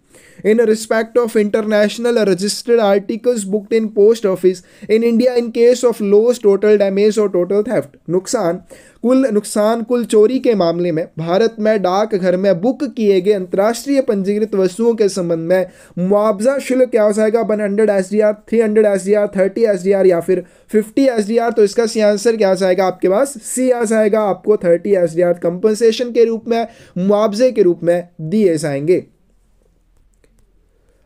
in respect of international registered articles booked in post office in India in case of loss, total damage or total theft. नुकसान, कुल नुकसान, कुल चोरी के मामले में भारत में डाक घर में बुक किए गए अंतर्राष्ट्रीय पंजीकृत वस्तुओं के संबंध में मुआवजा शुल्क क्या हो जाएगा, one hundred S D R, three hundred S D R, thirty S D R या फिर फिफ्टी एस डी आर। तो इसका सी आंसर क्या आ जाएगा आपके पास, सी आ जाएगा। आपको thirty S D R compensation के रूप में मुआवजे के रूप में दिए जाएंगे।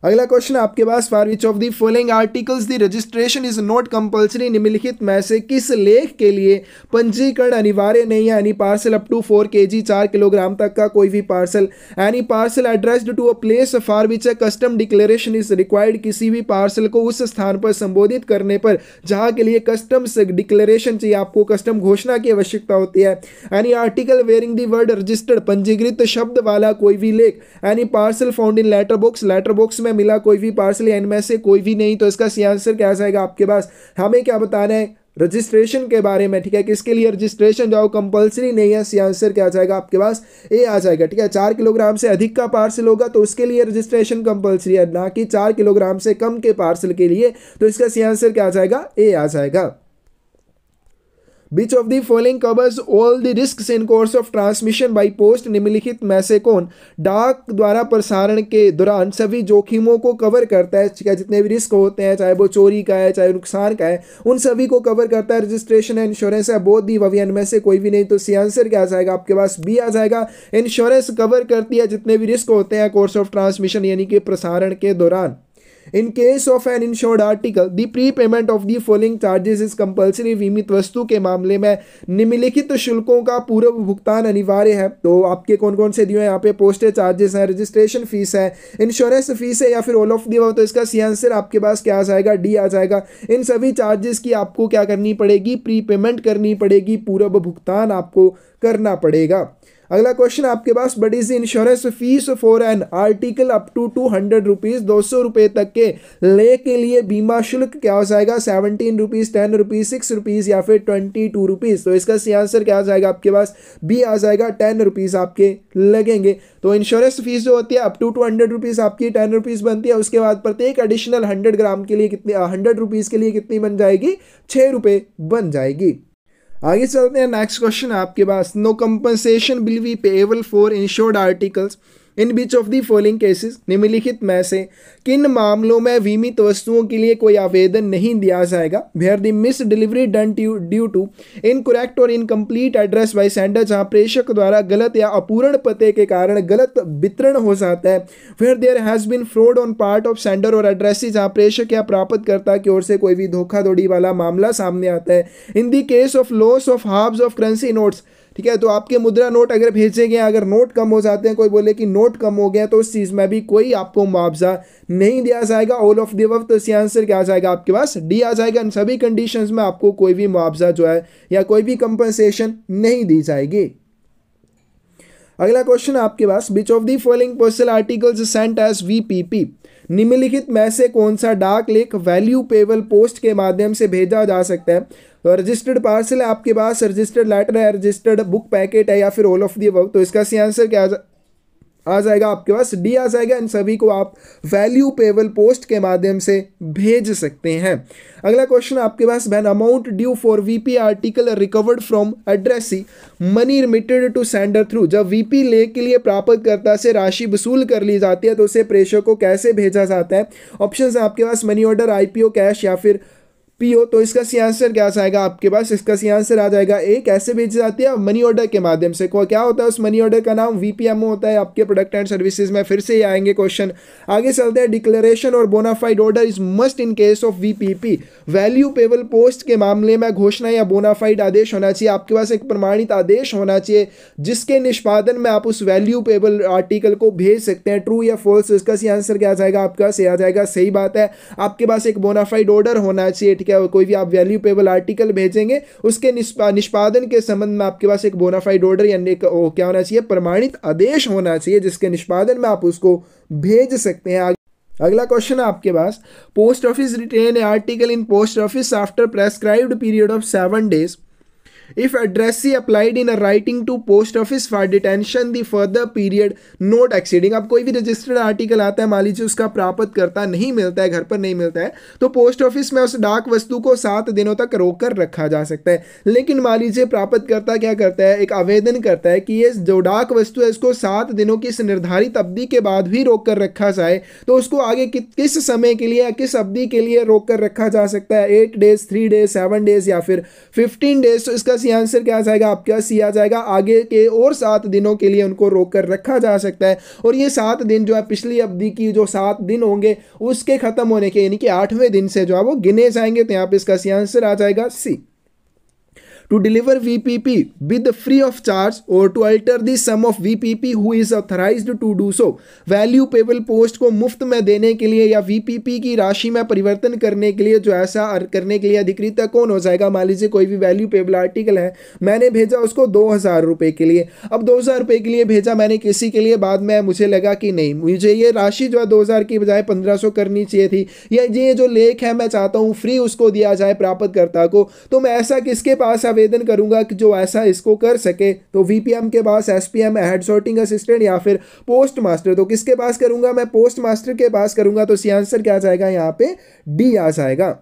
अगला क्वेश्चन आपके पास, for which of the following articles the registration is not compulsory. निम्नलिखित में से किस लेख के लिए पंजीकरण अनिवार्य नहीं है। Any parcel up to four K G, चार किलोग्राम तक का कोई भी parcel. Any parcel addressed to a place for which a custom declaration is required. किसी भी पार्सल को उस स्थान पर संबोधित करने पर जहाँ के लिए कस्टम्स डिक्लेरेशन चाहिए, आपको कस्टम घोषणा की आवश्यकता होती है। Any article bearing the word registered, पंजीकृत शब्द वाला कोई भी लेख। Any parcel found in letter box, letter box मिला कोई भी पार्सल, इनमें से कोई भी नहीं। तो इसका सही आंसर क्या आएगा आपके पास, हमें क्या बताना है, रजिस्ट्रेशन के बारे में, ठीक है, किसके लिए रजिस्ट्रेशन जाओ कंपलसरी नहीं है। सही आंसर क्या आ जाएगा आपके पास, ए आ जाएगा, ठीक है। चार किलोग्राम से अधिक का पार्सल होगा तो उसके लिए रजिस्ट्रेशन कंपलसरी है, ना कि चार किलोग्राम से कम के पार्सल के लिए। तो इसका सही आंसर क्या आ जाएगा, ए आ जाएगा। Which of the following covers all the risks in course of transmission by post। निम्नलिखित में से कौन डाक द्वारा प्रसारण के दौरान सभी जोखिमों को कवर करता है, ठीक है, जितने भी रिस्क होते हैं, चाहे वो चोरी का है, चाहे नुकसान का है, उन सभी को कवर करता है। रजिस्ट्रेशन है, इंश्योरेंस है, बोथ दी ववी, इनमें से कोई भी नहीं। तो सी आंसर क्या आ जाएगा आपके पास, बी आ जाएगा। इंश्योरेंस कवर करती है जितने भी रिस्क होते हैं कोर्स ऑफ ट्रांसमिशन, यानी कि प्रसारण के दौरान। In case of an insured article the pre payment of the following charges is compulsory. बीमित वस्तु के मामले में निम्नलिखित शुल्कों का पूर्व भुगतान अनिवार्य है। तो आपके कौन कौन से दिए हैं यहाँ पे, पोस्टेज चार्जेस हैं, रजिस्ट्रेशन फीस है, इंश्योरेंस फीस है, या फिर ऑल ऑफ दी अबव। तो इसका सी आंसर आपके पास क्या आ जाएगा, डी आ जाएगा। इन सभी चार्जेस की आपको क्या करनी पड़ेगी, प्री पेमेंट करनी पड़ेगी, पूर्व भुगतान आपको करना पड़ेगा। अगला क्वेश्चन आपके पास, but is insurance fees for an article up to two hundred rupees, दो सौ रुपये तक के ले के लिए बीमा शुल्क क्या हो जाएगा, seventeen rupees, ten rupees, six rupees या फिर ट्वेंटी टू रुपीज़। तो इसका सी आंसर क्या आ जाएगा आपके पास, बी आ जाएगा। टेन रुपीज़ आपके लगेंगे। तो इंश्योरेंस फीस जो होती है up to two hundred rupees आपकी टेन रुपीज़ बनती है, उसके बाद प्रत्येक एडिशनल हंड्रेड ग्राम के लिए कितनी, हंड्रेड रुपीज़ के लिए कितनी बन जाएगी, छः रुपये बन जाएगी। आगे चलते हैं, नेक्स्ट क्वेश्चन आपके पास, no compensation will be payable for insured articles in which of the following cases. निम्नलिखित में से किन मामलों में बीमित वस्तुओं के लिए कोई आवेदन नहीं दिया जाएगा। Where the misdelivery done due to incorrect और इनकम्प्लीट एड्रेस बाय सेंडर, जहाँ प्रेषक द्वारा गलत या अपूर्ण पते के कारण गलत वितरण हो जाता है। Where there has been fraud on part of sender और एड्रेसी, जहाँ प्रेषक या प्राप्तकर्ता की ओर से कोई भी धोखाधड़ी वाला मामला सामने आता है। In the case of loss of halves of currency notes, ठीक है, तो आपके मुद्रा नोट अगर भेजे गए, अगर नोट कम हो जाते हैं, कोई बोले कि नोट कम हो गया, तो उस चीज़ में भी कोई आपको मुआवजा नहीं दिया जाएगा। ऑल ऑफ द अबव, तो इसका आंसर क्या आ जाएगा आपके पास, डी आ जाएगा। इन सभी कंडीशंस में आपको कोई भी मुआवजा जो है या कोई भी कंपनसेशन नहीं दी जाएगी। अगला क्वेश्चन आपके पास, which of the following postal articles sent as VPP. निम्नलिखित में से कौन सा डाक लेख वैल्यू पेबल पोस्ट के माध्यम से भेजा जा सकता है। तो रजिस्टर्ड पार्सल है आपके पास, रजिस्टर्ड लेटर है, रजिस्टर्ड बुक पैकेट है, या फिर ऑल ऑफ दी अबव। तो इसका सही आंसर क्या आ जाएगा आपके पास डी आ जाएगा। इन सभी को आप वैल्यू पेबल पोस्ट के माध्यम से भेज सकते हैं। अगला क्वेश्चन आपके पास बहन amount due for VP article recovered from addressee money remitted to sender through. जब वीपी ले के लिए प्राप्तकर्ता से राशि वसूल कर ली जाती है तो उसे प्रेषक को कैसे भेजा जाता है। ऑप्शंस हैं आपके पास मनी ऑर्डर, आईपीओ, कैश या फिर पीओ। तो इसका सी आंसर क्या आएगा आपके पास, इसका सी आंसर आ जाएगा ए, कैसे भेजी जाती है मनी ऑर्डर के माध्यम से। को क्या होता है उस मनी ऑर्डर का नाम वीपीएमओ होता है। आपके प्रोडक्ट एंड सर्विसेज में फिर से ये आएंगे क्वेश्चन। आगे चलते हैं, डिक्लेरेशन और bonafide order is must in case of VPP. Value payable post के मामले में घोषणा या बोनाफाइड आदेश होना चाहिए आपके पास, एक प्रमाणित आदेश होना चाहिए जिसके निष्पादन में आप उस वैल्यू पेबल आर्टिकल को भेज सकते हैं, ट्रू या फॉल्स। इसका सी आंसर क्या आ जाएगा आपके पास, ये आ जाएगा सही बात है। आपके पास एक बोनाफाइड ऑर्डर होना चाहिए, कोई भी आप वैल्यू पेबल आर्टिकल भेजेंगे उसके निष्पादन के संबंध में आपके पास एक बोनाफाइड ऑर्डर या क्या होना चाहिए, प्रमाणित आदेश होना चाहिए जिसके निष्पादन में आप उसको भेज सकते हैं। अगला क्वेश्चन है आपके पास, post office retain a article in post office after prescribed period of seven days if addressee applied in a writing to post office for detention the further period not exceeding। अब कोई भी registered article आता है, मान लीजिए उसका प्राप्तकर्ता नहीं मिलता है, घर पर नहीं मिलता है, तो पोस्ट ऑफिस में उस डाक वस्तु को सात दिनों तक रोक कर रखा जा सकता है। लेकिन मान लीजिए प्राप्तकर्ता क्या करता है, एक आवेदन करता है कि ये जो डाक वस्तु है इसको सात दिनों की इस निर्धारित अवधि के बाद भी रोक कर रखा जाए, तो उसको आगे कि, किस समय के लिए, किस अवधि के लिए रोक कर रखा जा सकता है, eight days, three days, seven days या फिर फिफ्टीन डेज। तो इसका सी आंसर क्या आ जाएगा आपके पास, सी आ जाएगा आगे के और सात दिनों के लिए उनको रोक कर रखा जा सकता है। और ये सात दिन जो है पिछली अवधि की जो सात दिन होंगे उसके खत्म होने के यानी कि आठवें दिन से जो है वो गिने जाएंगे। तो यहाँ पे इसका सी आंसर आ जाएगा C. To deliver V P P with free of charge और to alter the sum of V P P who is authorised to do so. Value payable post को मुफ्त में देने के लिए या वी पी पी की राशि में परिवर्तन करने के लिए जो ऐसा करने के लिए अधिकृत कौन हो जाएगा। मान लीजिए कोई भी वैल्यू पेबल आर्टिकल है, मैंने भेजा उसको दो हज़ार रुपये के लिए। अब दो हज़ार रुपये के लिए भेजा मैंने किसी के लिए, बाद में मुझे लगा कि नहीं मुझे ये राशि जो है दो हज़ार की बजाय पंद्रह सौ करनी चाहिए थी, या ये जो लेख है मैं चाहता हूँ फ्री उसको दिया जाए प्राप्तकर्ता को। तो मैं ऐसा किसके पास आवेदन करूंगा कि जो ऐसा इसको कर सके, तो वीपीएम के पास, एसपीएम हेड सॉर्टिंग असिस्टेंट या फिर पोस्ट मास्टर। तो किसके पास करूंगा, मैं पोस्ट मास्टर के पास करूंगा। तो सी आंसर क्या आ जाएगा यहाँ पे, डी आ जाएगा।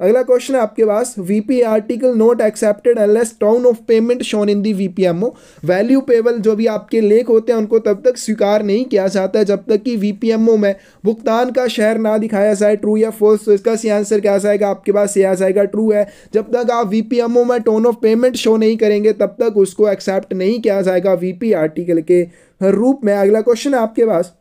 अगला क्वेश्चन है आपके पास, VP article not accepted unless term of payment shown in the VPMO. Value payable जो भी आपके लेख होते हैं उनको तब तक स्वीकार नहीं किया जाता है जब तक कि वीपीएमओ में भुगतान का शहर ना दिखाया जाए, ट्रू या फॉल्स। तो इसका सी आंसर क्या आ जाएगा आपके पास, ये आ जाएगा ट्रू है। जब तक आप वीपीएमओ में टर्म ऑफ पेमेंट शो नहीं करेंगे तब तक उसको एक्सेप्ट नहीं किया जाएगा वीपी आर्टिकल के रूप में। अगला क्वेश्चन है आपके पास,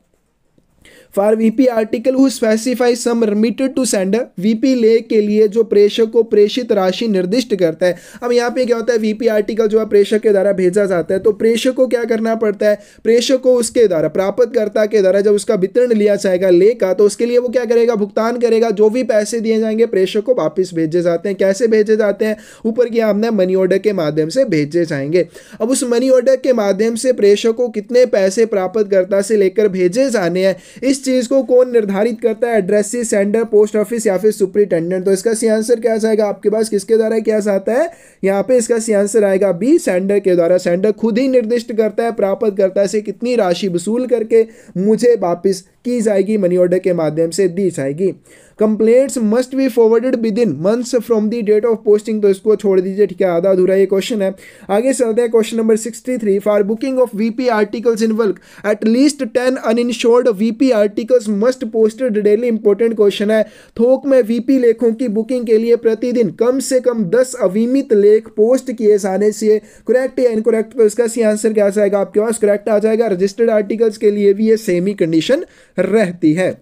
for VP article who specify sum remitted to sender. VP ले के लिए जो प्रेषक को प्रेषित राशि निर्दिष्ट करता है। अब यहाँ पे क्या होता है, वीपी आर्टिकल जो है प्रेषक के द्वारा भेजा जाता है, तो प्रेषक को क्या करना पड़ता है, प्रेषक को उसके द्वारा प्राप्तकर्ता के द्वारा जब उसका वितरण लिया जाएगा लेखा, तो उसके लिए वो क्या करेगा, भुगतान करेगा। जो भी पैसे दिए जाएंगे प्रेषक को वापस भेजे जाते हैं। कैसे भेजे जाते हैं, ऊपर की हमने मनी ऑर्डर के माध्यम से भेजे जाएंगे। अब उस मनी ऑर्डर के माध्यम से प्रेषक को कितने पैसे प्राप्तकर्ता से लेकर भेजे जाने हैं इस चीज को कौन निर्धारित करता है, एड्रेसी, सेंडर, पोस्ट ऑफिस या फिर सुपरिटेंडेंट। तो इसका सी आंसर क्या जाएगा आपके पास, किसके द्वारा क्या जाता है यहाँ पे, इसका सी आंसर आएगा बी, सेंडर के द्वारा। सेंडर खुद ही निर्दिष्ट करता है प्राप्तकर्ता से कितनी राशि वसूल करके मुझे वापस की जाएगी, मनी ऑर्डर के माध्यम से दी जाएगी। Complaints must be forwarded within months from the date of posting. तो इसको छोड़ दीजिए, ठीक है, आधा अधूरा ये क्वेश्चन है। आगे चलते हैं, question number sixty three, for booking of VP articles in bulk at least ten uninsured VP articles must posted daily. Important question है, थोक में वीपी लेखों की बुकिंग के लिए प्रतिदिन कम से कम दस अविमित लेख पोस्ट किए जाने चाहिए, करेक्ट या इनकरेक्ट। तो इसका सी आंसर क्या जाएगा आपके पास, करेक्ट आ जाएगा। रजिस्टर्ड आर्टिकल्स के लिए भी ये सेम ही कंडीशन रहती है।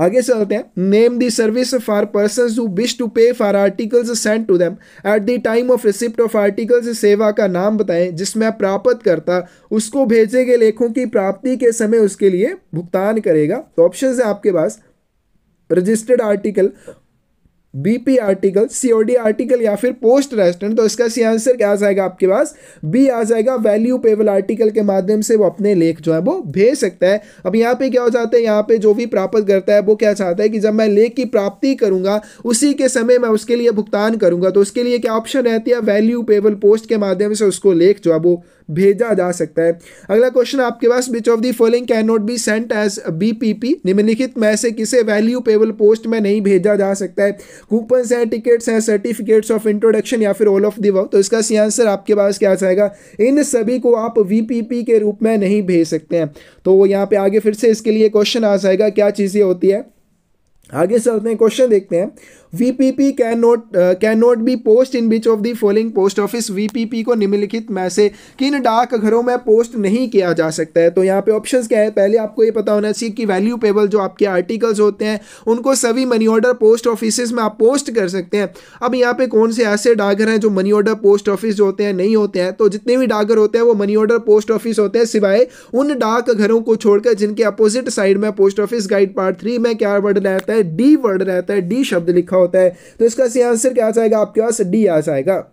आगे चलते हैं, name the service for persons who wish to pay for articles send to them at the time of receipt of articles. सेवा का नाम बताएं जिसमें प्राप्तकर्ता उसको भेजे गए लेखों की प्राप्ति के समय उसके लिए भुगतान करेगा। तो ऑप्शंस हैं आपके पास, registered article, BP article, COD article या फिर पोस्ट रेस्टेंट। तो इसका सी आंसर क्या आ जाएगा आपके पास, बी आ जाएगा। वैल्यू पेबल आर्टिकल के माध्यम से वो अपने लेख जो है वो भेज सकता है। अब यहाँ पे क्या हो जाता है, यहाँ पे जो भी प्राप्त करता है वो क्या चाहता है कि जब मैं लेख की प्राप्ति करूँगा उसी के समय मैं उसके लिए भुगतान करूँगा। तो उसके लिए क्या ऑप्शन रहती है, वैल्यू पेबल पोस्ट के माध्यम से उसको लेख जो है वो भेजा जा सकता है। अगला क्वेश्चन आपके पास, which of the following can not be sent as BPP, निम्नलिखित में से किसे वैल्यू पेबल पोस्ट में नहीं भेजा जा सकता है, कूपन्स हैं, टिकट्स हैं, सर्टिफिकेट्स ऑफ इंट्रोडक्शन या फिर ऑल ऑफ द वर्क। तो इसका सही आंसर आपके पास क्या आ जाएगा, इन सभी को आप वीपीपी के रूप में नहीं भेज सकते हैं। तो यहाँ पे आगे फिर से इसके लिए क्वेश्चन आ जाएगा, क्या चीजें होती है। आगे चलते हैं, क्वेश्चन देखते हैं। VPP can not can not be post in which of the following post office, VPP को निम्नलिखित में से किन डाक घरों में पोस्ट नहीं किया जा सकता है। तो यहाँ पे ऑप्शंस क्या है, पहले आपको ये पता होना चाहिए कि वैल्यू पेबल जो आपके आर्टिकल्स होते हैं उनको सभी मनी ऑर्डर पोस्ट ऑफिस में आप पोस्ट कर सकते हैं। अब यहाँ पे कौन से ऐसे डाकघर हैं जो मनी ऑर्डर पोस्ट ऑफिस होते हैं नहीं होते हैं। तो जितने भी डाकघर होते हैं वो मनी ऑर्डर पोस्ट ऑफिस होते हैं, सिवाय उन डाक घरों को छोड़कर जिनके अपोजिट साइड में post office guide part three में क्या वर्ड रहता है, डी वर्ड रहता है, डी शब्द लिखा होता है। तो इसका सही आंसर क्या आ जाएगा आपके पास, डी आ जाएगा।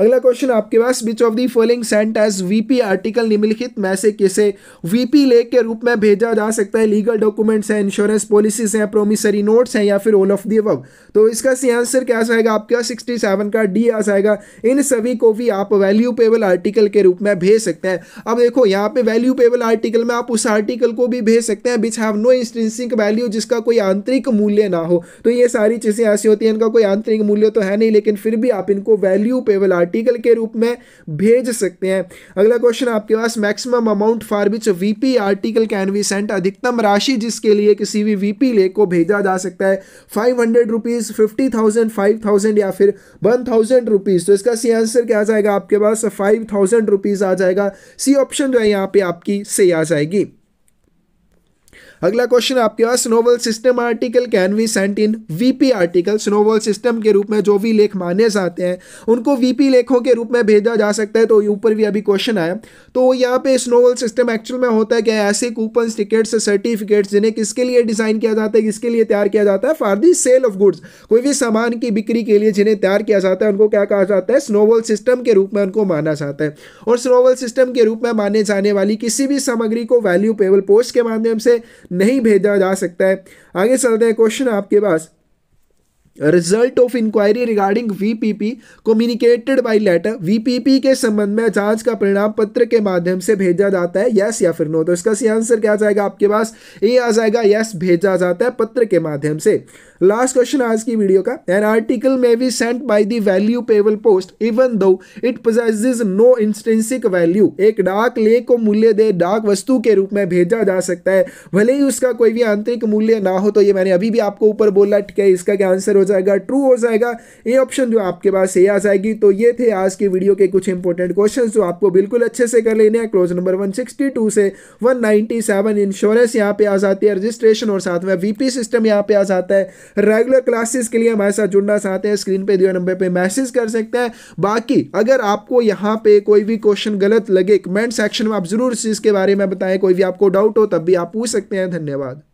अगला क्वेश्चन आपके पास, which of the following sent as VP article, निम्नलिखित में से किसे वीपी लेख के रूप में भेजा जा सकता है, लीगल डॉक्यूमेंट्स हैं, इंश्योरेंस पॉलिसीज हैं, प्रोमिसरी नोट्स हैं या फिर ऑल ऑफ दी अबव। तो इसका सही आंसर क्या आ जाएगा आपके पास, सिक्सटी सेवन का डी आ जाएगा। इन सभी को भी आप वैल्यू पेबल आर्टिकल के रूप में भेज सकते हैं। अब देखो यहाँ पे वैल्यू पेबल आर्टिकल में आप उस आर्टिकल को भी भेज सकते हैं which have no intrinsic value, जिसका कोई आंतरिक मूल्य ना हो। तो ये सारी चीज़ें ऐसी होती हैं इनका कोई आंतरिक मूल्य तो है नहीं, लेकिन फिर भी आप इनको वैल्यू पेबल आर्टिकल के रूप में भेज सकते हैं। अगला क्वेश्चन आपके पास, maximum amount for which VP article can be sent, अधिकतम राशि जिसके लिए किसी भी वीपी लेख को भेजा जा सकता है, five hundred rupees, fifty thousand, five thousand या फिर वन थाउजेंड रुपीज। तो इसका सी आंसर क्या आ जाएगा आपके पास, फाइव थाउजेंड रुपीज आ जाएगा। सी ऑप्शन जो है यहाँ पे आपकी सही आ जाएगी। अगला क्वेश्चन आपके पास, novel system article can be sent in VP article, novel system के रूप में जो भी लेख माने जाते हैं उनको वीपी लेखों के रूप में भेजा जा सकता है। तो ऊपर भी अभी क्वेश्चन आया। तो यहाँ पे इस नोवल सिस्टम एक्चुअल में होता है क्या, ऐसे कूपन, टिकट्स, सर्टिफिकेट्स जिन्हें किसके लिए डिजाइन किया जाता है, किसके लिए तैयार किया जाता है, for the sale of goods, कोई भी सामान की बिक्री के लिए जिन्हें तैयार किया जाता है उनको क्या कहा जाता है, नोवल सिस्टम के रूप में उनको माना जाता है। और नोवल सिस्टम के रूप में माने जाने वाली किसी भी सामग्री को वैल्यू पेबल पोस्ट के माध्यम से नहीं भेजा जा सकता है। आगे चलते हैं, क्वेश्चन आपके पास, result of inquiry regarding VPP communicated by letter, VPP के संबंध में जांच का परिणाम पत्र के माध्यम से भेजा जाता है, यस या फिर नो। तो इसका सही आंसर क्या आ जाएगा आपके पास, ए आ जाएगा, यस भेजा जाता है पत्र के माध्यम से। लास्ट क्वेश्चन आज की वीडियो का, an article may be sent by the value payable post even though it possesses no intrinsic value, एक डाक लेख को मूल्य दे डाक वस्तु के रूप में भेजा जा सकता है भले ही उसका कोई भी आंतरिक मूल्य ना हो। तो ये मैंने अभी भी आपको ऊपर बोला, ठीक है, इसका क्या आंसर जाएगा, ट्रू हो जाएगा। ये ऑप्शन जो आपके पास है आ जाएगी। तो ये थे आज की वीडियो के कुछ इंपॉर्टेंट क्वेश्चंस जो आपको बिल्कुल अच्छे से कर लेने हैं। क्लोज नंबर एक सौ बासठ से एक सौ सत्तानवे, इंश्योरेंस यहाँ पे आ जाती है, रजिस्ट्रेशन और साथ में वीपी सिस्टम यहाँ पे आ जाता है। रेगुलर क्लासेस के लिए हमारे साथ जुड़ना चाहते हैं स्क्रीन पे दिए नंबर पे मैसेज कर सकते हैं। बाकी अगर आपको यहाँ पे कोई भी क्वेश्चन गलत लगे कमेंट सेक्शन में आप जरूर इस चीज के बारे में बताएं, कोई भी आपको डाउट हो तब भी आप पूछ सकते हैं। धन्यवाद।